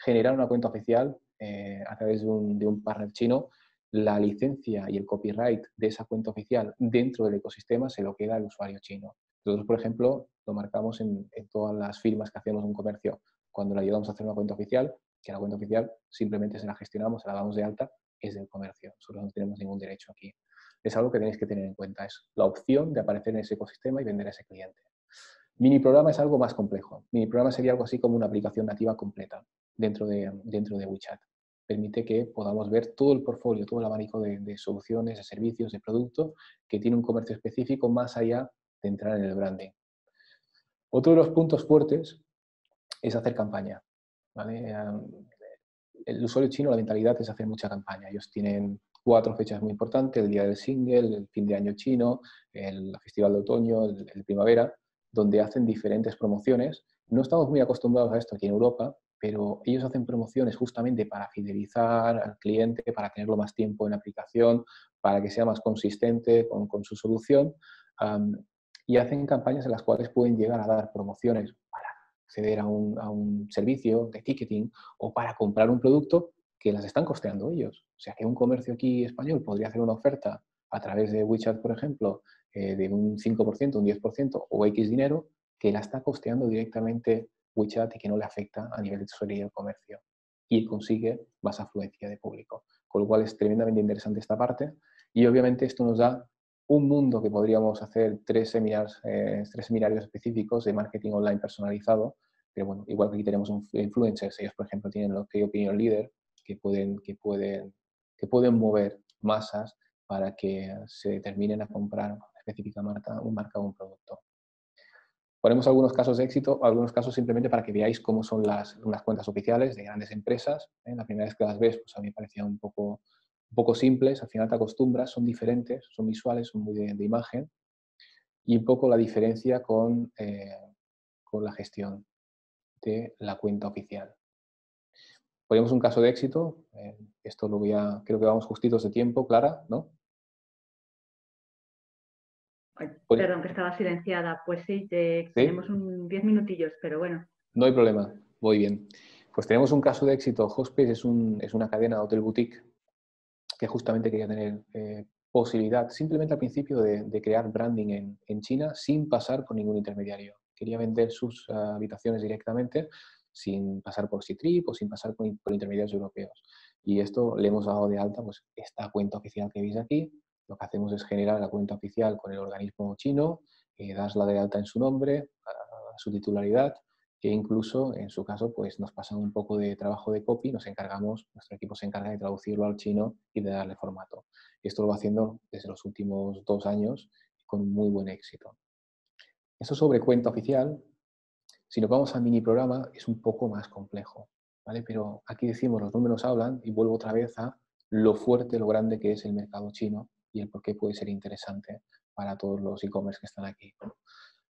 generar una cuenta oficial eh, a través de un, de un partner chino, la licencia y el copyright de esa cuenta oficial dentro del ecosistema se lo queda el usuario chino. Nosotros, por ejemplo, lo marcamos en, en todas las firmas que hacemos un comercio. Cuando le ayudamos a hacer una cuenta oficial, que la cuenta oficial simplemente se la gestionamos, se la damos de alta, es del comercio. Nosotros no tenemos ningún derecho aquí. Es algo que tenéis que tener en cuenta. Es la opción de aparecer en ese ecosistema y vender a ese cliente. Mini programa es algo más complejo. Mini programa sería algo así como una aplicación nativa completa dentro de, dentro de WeChat. Permite que podamos ver todo el portfolio, todo el abanico de, de soluciones, de servicios, de productos que tiene un comercio específico más allá de entrar en el branding. Otro de los puntos fuertes es hacer campaña, ¿vale? El usuario chino, la mentalidad es hacer mucha campaña. Ellos tienen cuatro fechas muy importantes: el día del single, el fin de año chino, el festival de otoño, el, el primavera, donde hacen diferentes promociones. No estamos muy acostumbrados a esto aquí en Europa, pero ellos hacen promociones justamente para fidelizar al cliente, para tenerlo más tiempo en la aplicación, para que sea más consistente con, con su solución. Um, y hacen campañas en las cuales pueden llegar a dar promociones para acceder a un, a un servicio de ticketing o para comprar un producto que las están costeando ellos. O sea que un comercio aquí español podría hacer una oferta a través de WeChat, por ejemplo, eh, de un cinco por ciento, un diez por ciento o X dinero que la está costeando directamente WeChat y que no le afecta a nivel de tesorería del comercio y consigue más afluencia de público. Con lo cual es tremendamente interesante esta parte y obviamente esto nos da un mundo que podríamos hacer tres seminarios, eh, tres seminarios específicos de marketing online personalizado, pero bueno, igual que aquí tenemos influencers, ellos por ejemplo tienen los que opinion leader que pueden, que pueden, que pueden mover masas para que se determinen a comprar una específica marca, un marca o un producto. Ponemos algunos casos de éxito, algunos casos simplemente para que veáis cómo son las, las cuentas oficiales de grandes empresas. ¿eh? La primera vez que las ves, pues a mí me parecían un poco, un poco simples, al final te acostumbras, son diferentes, son visuales, son muy de, de imagen, y un poco la diferencia con, eh, con la gestión de la cuenta oficial. Ponemos un caso de éxito, eh, esto lo voy a, creo que vamos justitos de tiempo, Clara, ¿no? Perdón, que estaba silenciada. Pues sí, te... ¿Sí? Tenemos un diez minutillos, pero bueno. No hay problema, voy bien. Pues tenemos un caso de éxito. Hospice es, un, es una cadena de hotel boutique que justamente quería tener eh, posibilidad, simplemente al principio, de, de crear branding en, en China sin pasar por ningún intermediario. Quería vender sus uh, habitaciones directamente sin pasar por Ctrip o sin pasar por, por intermediarios europeos. Y esto le hemos dado de alta pues esta cuenta oficial que veis aquí. Lo que hacemos es generar la cuenta oficial con el organismo chino, eh, das la de alta en su nombre, a, a su titularidad, e incluso, en su caso, pues nos pasan un poco de trabajo de copy, nos encargamos, nuestro equipo se encarga de traducirlo al chino y de darle formato. Esto lo va haciendo desde los últimos dos años con muy buen éxito. Eso sobre cuenta oficial. Si nos vamos al mini programa, es un poco más complejo, ¿vale? Pero aquí decimos, los números hablan, y vuelvo otra vez a lo fuerte, lo grande que es el mercado chino, y el por qué puede ser interesante para todos los e-commerce que están aquí.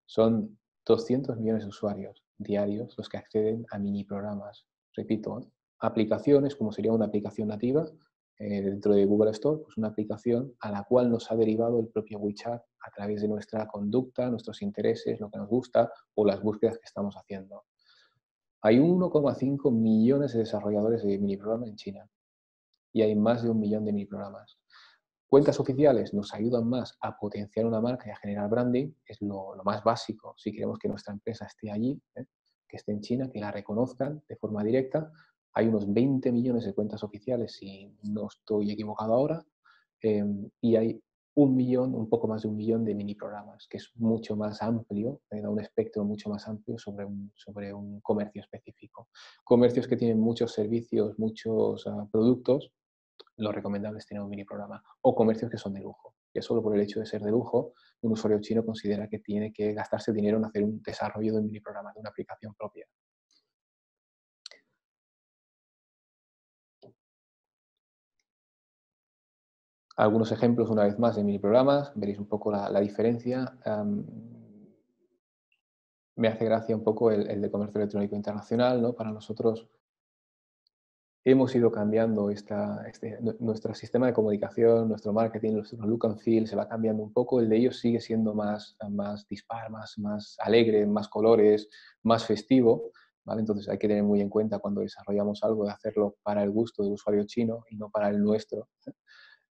Son doscientos millones de usuarios diarios los que acceden a mini programas. Repito, aplicaciones, como sería una aplicación nativa eh, dentro de Google Store, pues una aplicación a la cual nos ha derivado el propio WeChat a través de nuestra conducta, nuestros intereses, lo que nos gusta o las búsquedas que estamos haciendo. Hay uno coma cinco millones de desarrolladores de mini programas en China y hay más de un millón de mini programas. Cuentas oficiales nos ayudan más a potenciar una marca y a generar branding, es lo, lo más básico si queremos que nuestra empresa esté allí, ¿eh? que esté en China, que la reconozcan de forma directa. Hay unos veinte millones de cuentas oficiales, si no estoy equivocado ahora, eh, y hay un millón, un poco más de un millón de mini programas, que es mucho más amplio, eh, da un espectro mucho más amplio sobre un, sobre un comercio específico. Comercios que tienen muchos servicios, muchos uh, productos, lo recomendable es tener un mini programa, o comercios que son de lujo. Ya solo por el hecho de ser de lujo, un usuario chino considera que tiene que gastarse dinero en hacer un desarrollo de un mini programa, de una aplicación propia. Algunos ejemplos, una vez más, de mini programas. Veréis un poco la, la diferencia. Um, me hace gracia un poco el, el de comercio electrónico internacional, ¿no? Para nosotros hemos ido cambiando esta, este, nuestro sistema de comunicación, nuestro marketing, nuestro look and feel, se va cambiando un poco. El de ellos sigue siendo más, más dispar, más, más alegre, más colores, más festivo, ¿vale? Entonces hay que tener muy en cuenta cuando desarrollamos algo de hacerlo para el gusto del usuario chino y no para el nuestro.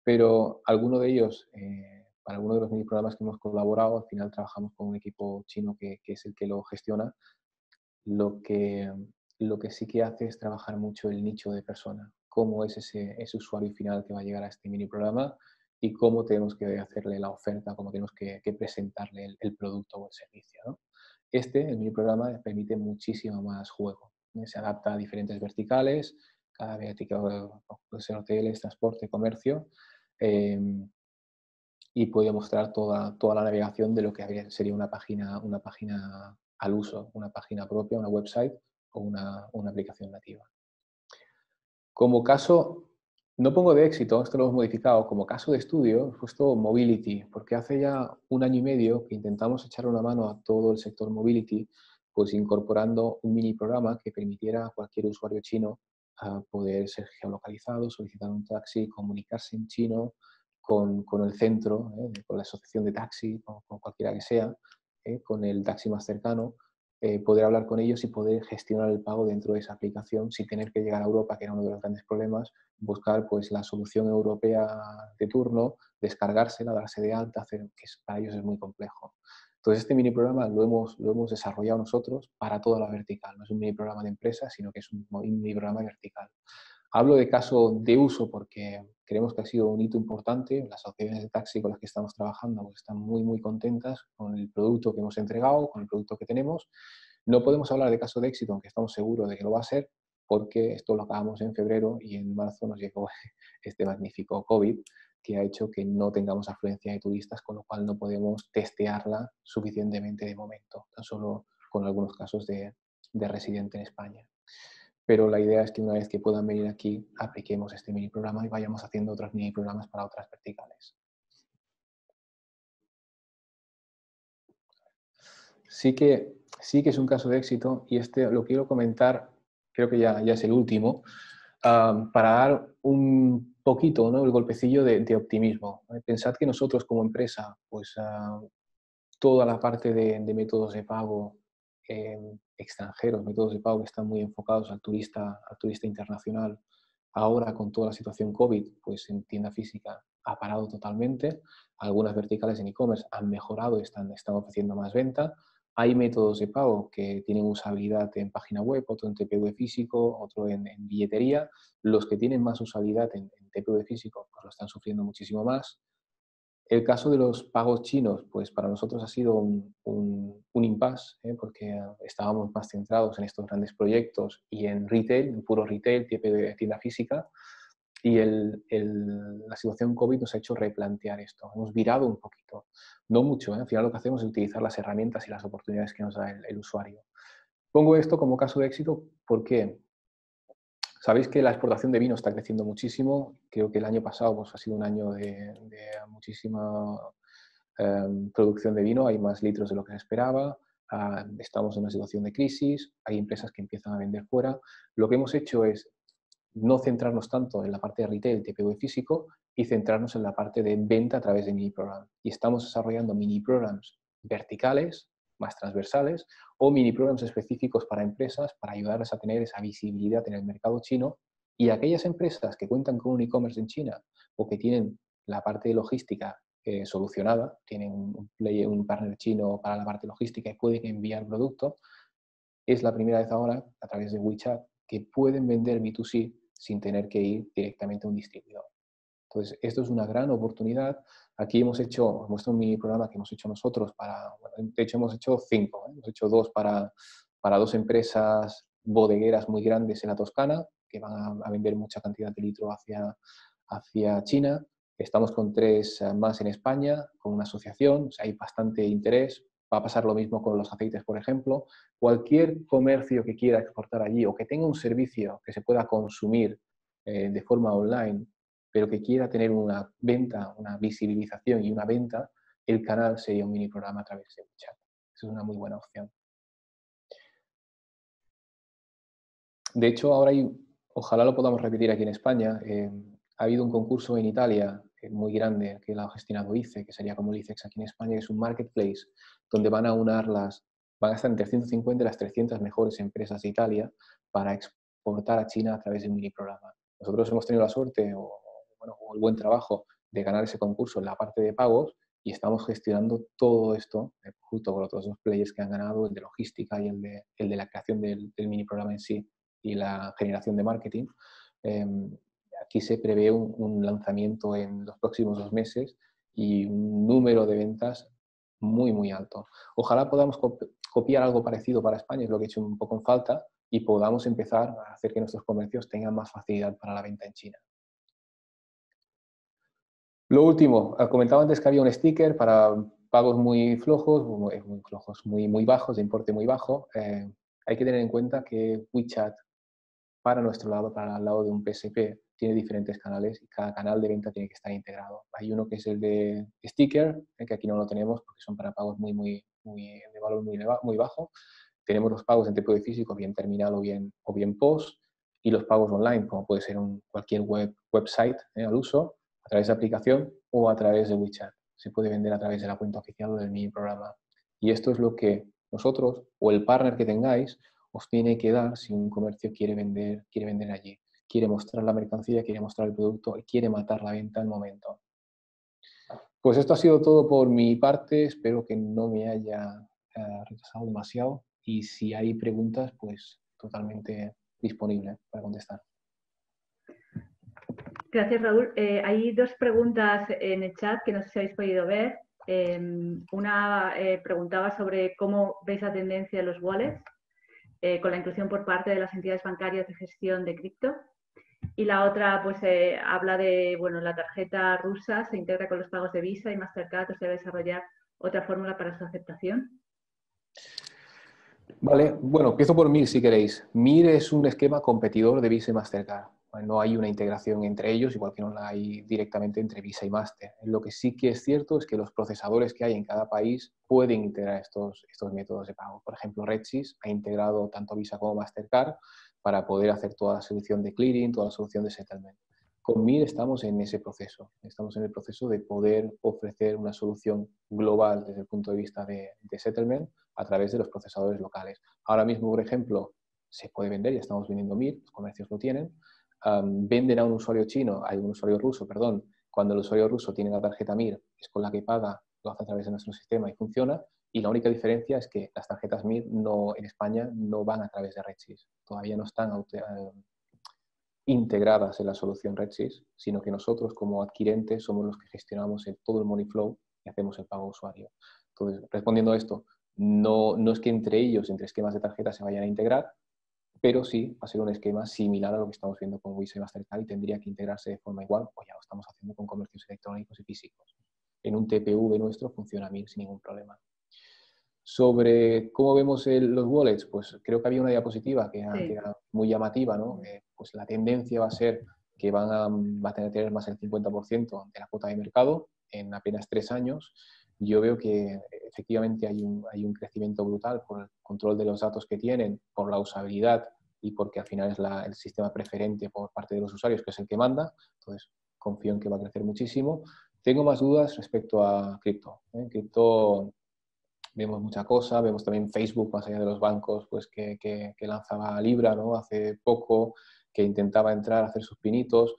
Pero alguno de ellos, eh, para alguno de los mini programas que hemos colaborado, al final trabajamos con un equipo chino que, que es el que lo gestiona, lo que... lo que sí que hace es trabajar mucho el nicho de persona, cómo es ese, ese usuario final que va a llegar a este mini programa y cómo tenemos que hacerle la oferta, cómo tenemos que, que presentarle el, el producto o el servicio, ¿no? Este, el mini programa, permite muchísimo más juego, ¿eh? Se adapta a diferentes verticales, cada vertical puede ser hoteles, transporte, comercio, eh, y puede mostrar toda, toda la navegación de lo que habría, sería una página, una página al uso, una página propia, una website, Una, una aplicación nativa. Como caso, no pongo de éxito, esto lo hemos modificado, como caso de estudio he puesto Mobility, porque hace ya un año y medio que intentamos echar una mano a todo el sector Mobility, pues incorporando un mini programa que permitiera a cualquier usuario chino uh, poder ser geolocalizado, solicitar un taxi, comunicarse en chino, con, con el centro, ¿eh? Con la asociación de taxi, o con cualquiera que sea, ¿eh? Con el taxi más cercano, eh, poder hablar con ellos y poder gestionar el pago dentro de esa aplicación sin tener que llegar a Europa, que era uno de los grandes problemas, buscar pues la solución europea de turno, descargársela, darse de alta, hacer, que para ellos es muy complejo. Entonces este mini programa lo hemos, lo hemos desarrollado nosotros para toda la vertical. No es un mini programa de empresa, sino que es un mini programa vertical. Hablo de caso de uso porque creemos que ha sido un hito importante. Las asociaciones de taxi con las que estamos trabajando pues están muy, muy contentas con el producto que hemos entregado, con el producto que tenemos. No podemos hablar de caso de éxito, aunque estamos seguros de que lo va a ser, porque esto lo acabamos en febrero y en marzo nos llegó este magnífico COVID, que ha hecho que no tengamos afluencia de turistas, con lo cual no podemos testearla suficientemente de momento, tan solo con algunos casos de, de residente en España. Pero la idea es que una vez que puedan venir aquí, apliquemos este mini programa y vayamos haciendo otros mini programas para otras verticales. Sí que, sí que es un caso de éxito y este lo quiero comentar, creo que ya, ya es el último, um, para dar un poquito, ¿no? El golpecillo de, de optimismo. Pensad que nosotros como empresa, pues uh, toda la parte de, de métodos de pago eh, extranjeros, métodos de pago que están muy enfocados al turista, al turista internacional, ahora con toda la situación COVID, pues en tienda física ha parado totalmente. Algunas verticales en e-commerce han mejorado, están, están ofreciendo más venta. Hay métodos de pago que tienen usabilidad en página web, otro en T P V físico, otro en, en billetería. Los que tienen más usabilidad en, en T P V físico pues lo están sufriendo muchísimo más. El caso de los pagos chinos, pues para nosotros ha sido un, un, un impasse, ¿eh? Porque estábamos más centrados en estos grandes proyectos y en retail, en puro retail, tienda física. Y el, el, la situación COVID nos ha hecho replantear esto. Hemos virado un poquito. No mucho, ¿eh? Al final lo que hacemos es utilizar las herramientas y las oportunidades que nos da el, el usuario. Pongo esto como caso de éxito porque sabéis que la exportación de vino está creciendo muchísimo. Creo que el año pasado pues, ha sido un año de, de muchísima eh, producción de vino. Hay más litros de lo que se esperaba. Ah, estamos en una situación de crisis. Hay empresas que empiezan a vender fuera. Lo que hemos hecho es no centrarnos tanto en la parte de retail, T P V físico, y centrarnos en la parte de venta a través de mini programs. Y estamos desarrollando mini programs verticales, más transversales, o mini programs específicos para empresas para ayudarles a tener esa visibilidad en el mercado chino. Y aquellas empresas que cuentan con un e-commerce en China o que tienen la parte de logística eh, solucionada, tienen un, player, un partner chino para la parte logística y pueden enviar producto, es la primera vez ahora, a través de WeChat, que pueden vender B dos C sin tener que ir directamente a un distribuidor. Entonces, esto es una gran oportunidad. Aquí hemos hecho, os muestro un mini programa que hemos hecho nosotros para, bueno, de hecho hemos hecho cinco, ¿eh? Hemos hecho dos para, para dos empresas bodegueras muy grandes en la Toscana, que van a, a vender mucha cantidad de litro hacia, hacia China. Estamos con tres más en España, con una asociación, o sea, hay bastante interés. Va a pasar lo mismo con los aceites, por ejemplo. Cualquier comercio que quiera exportar allí o que tenga un servicio que se pueda consumir eh, de forma online, pero que quiera tener una venta, una visibilización y una venta, el canal sería un mini programa a través de WeChat. Es una muy buena opción. De hecho, ahora hay, ojalá lo podamos repetir aquí en España, eh, ha habido un concurso en Italia muy grande que la ha gestionado I C E, que sería como el I C E X aquí en España, que es un marketplace donde van a unar las, van a estar entre ciento cincuenta de las trescientas mejores empresas de Italia para exportar a China a través de un mini programa. Nosotros hemos tenido la suerte o, bueno, o el buen trabajo de ganar ese concurso en la parte de pagos y estamos gestionando todo esto junto con otros dos players que han ganado, el de logística y el de, el de la creación del, del mini programa en sí y la generación de marketing. Eh, Aquí se prevé un, un lanzamiento en los próximos dos meses y un número de ventas muy, muy alto. Ojalá podamos copiar algo parecido para España, es lo que he hecho un poco en falta, y podamos empezar a hacer que nuestros comercios tengan más facilidad para la venta en China. Lo último, comentaba antes que había un sticker para pagos muy flojos, muy, flojos, muy, muy bajos, de importe muy bajo. Eh, hay que tener en cuenta que WeChat, para nuestro lado, para el lado de un P S P, tiene diferentes canales y cada canal de venta tiene que estar integrado. Hay uno que es el de sticker, eh, que aquí no lo tenemos porque son para pagos muy, muy, muy de valor muy, muy bajo. Tenemos los pagos en T P V físico, bien terminal o bien, o bien post, y los pagos online, como puede ser un, cualquier web, website eh, al uso, a través de aplicación, o a través de WeChat. Se puede vender a través de la cuenta oficial del mi programa. Y esto es lo que nosotros o el partner que tengáis os tiene que dar si un comercio quiere vender, quiere vender allí. Quiere mostrar la mercancía, quiere mostrar el producto y quiere matar la venta al momento. Pues esto ha sido todo por mi parte. Espero que no me haya eh, retrasado demasiado. Y si hay preguntas, pues totalmente disponible para contestar. Gracias, Raúl. Eh, hay dos preguntas en el chat que no sé si habéis podido ver. Eh, una eh, preguntaba sobre cómo veis la tendencia de los wallets eh, con la inclusión por parte de las entidades bancarias de gestión de cripto. Y la otra pues eh, habla de, bueno, la tarjeta rusa se integra con los pagos de Visa y Mastercard, o se debe desarrollar otra fórmula para su aceptación. Vale, bueno, empiezo por M I R si queréis. M I R es un esquema competidor de Visa y Mastercard. No hay una integración entre ellos, igual que no la hay directamente entre Visa y Master. Lo que sí que es cierto es que los procesadores que hay en cada país pueden integrar estos, estos métodos de pago. Por ejemplo, RedSys ha integrado tanto Visa como Mastercard para poder hacer toda la solución de clearing, toda la solución de settlement. Con M I R estamos en ese proceso. Estamos en el proceso de poder ofrecer una solución global desde el punto de vista de, de settlement a través de los procesadores locales. Ahora mismo, por ejemplo, se puede vender, ya estamos vendiendo M I R, los comercios lo tienen. Um, venden a un usuario chino, a un usuario ruso, perdón, cuando el usuario ruso tiene la tarjeta M I R, es con la que paga, lo hace a través de nuestro sistema y funciona, y la única diferencia es que las tarjetas M I R no, en España no van a través de RedSys, todavía no están uh, integradas en la solución RedSys, sino que nosotros como adquirentes somos los que gestionamos el, todo el money flow y hacemos el pago a usuario. Entonces, respondiendo a esto, no, no es que entre ellos, entre esquemas de tarjeta se vayan a integrar, pero sí va a ser un esquema similar a lo que estamos viendo con Visa y Mastercard y tendría que integrarse de forma igual, o ya lo estamos haciendo con comercios electrónicos y físicos. En un T P V nuestro funciona M I R sin ningún problema. Sobre cómo vemos el, los wallets, pues creo que había una diapositiva que era, sí, que era muy llamativa, ¿no? Eh, pues la tendencia va a ser que van a, va a tener más del cincuenta por ciento de la cuota de mercado en apenas tres años. Yo veo que efectivamente hay un, hay un crecimiento brutal por el control de los datos que tienen, por la usabilidad y porque al final es la, el sistema preferente por parte de los usuarios, que es el que manda. Entonces, confío en que va a crecer muchísimo. Tengo más dudas respecto a cripto. En cripto vemos mucha cosa, vemos también Facebook, más allá de los bancos, pues que, que, que lanzaba Libra, ¿no? Hace poco, que intentaba entrar a hacer sus pinitos.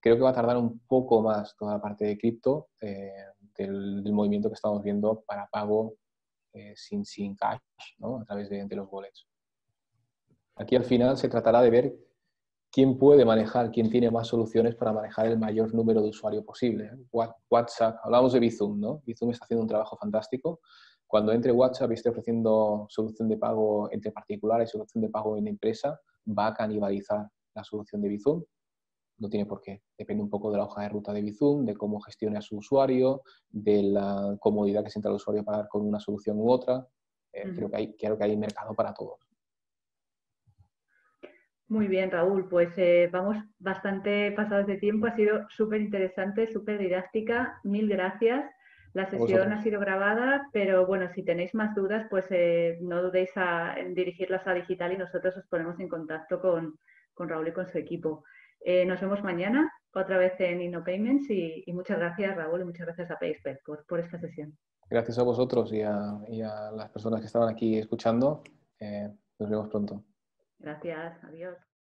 Creo que va a tardar un poco más toda la parte de cripto eh, del, del movimiento que estamos viendo para pago eh, sin, sin cash, ¿no? A través de, de los wallets. Aquí al final se tratará de ver quién puede manejar, quién tiene más soluciones para manejar el mayor número de usuarios posible. WhatsApp, hablamos de Bizum, ¿no? Bizum está haciendo un trabajo fantástico. Cuando entre WhatsApp y esté ofreciendo solución de pago entre particulares, solución de pago en empresa, va a canibalizar la solución de Bizum. No tiene por qué. Depende un poco de la hoja de ruta de Bizum, de cómo gestione a su usuario, de la comodidad que sienta el usuario a pagar con una solución u otra. Eh, uh-huh. creo, que hay, creo que hay mercado para todos. Muy bien, Raúl. Pues eh, vamos bastante pasados de tiempo. Ha sido súper interesante, súper didáctica. Mil gracias. La sesión ha sido grabada, pero bueno, si tenéis más dudas, pues eh, no dudéis a, en dirigirlas a Digital y nosotros os ponemos en contacto con, con Raúl y con su equipo. Eh, nos vemos mañana, otra vez en InnoPayments y, y muchas gracias, Raúl, y muchas gracias a PayXpert por, por esta sesión. Gracias a vosotros y a, y a las personas que estaban aquí escuchando. Eh, nos vemos pronto. Gracias, adiós.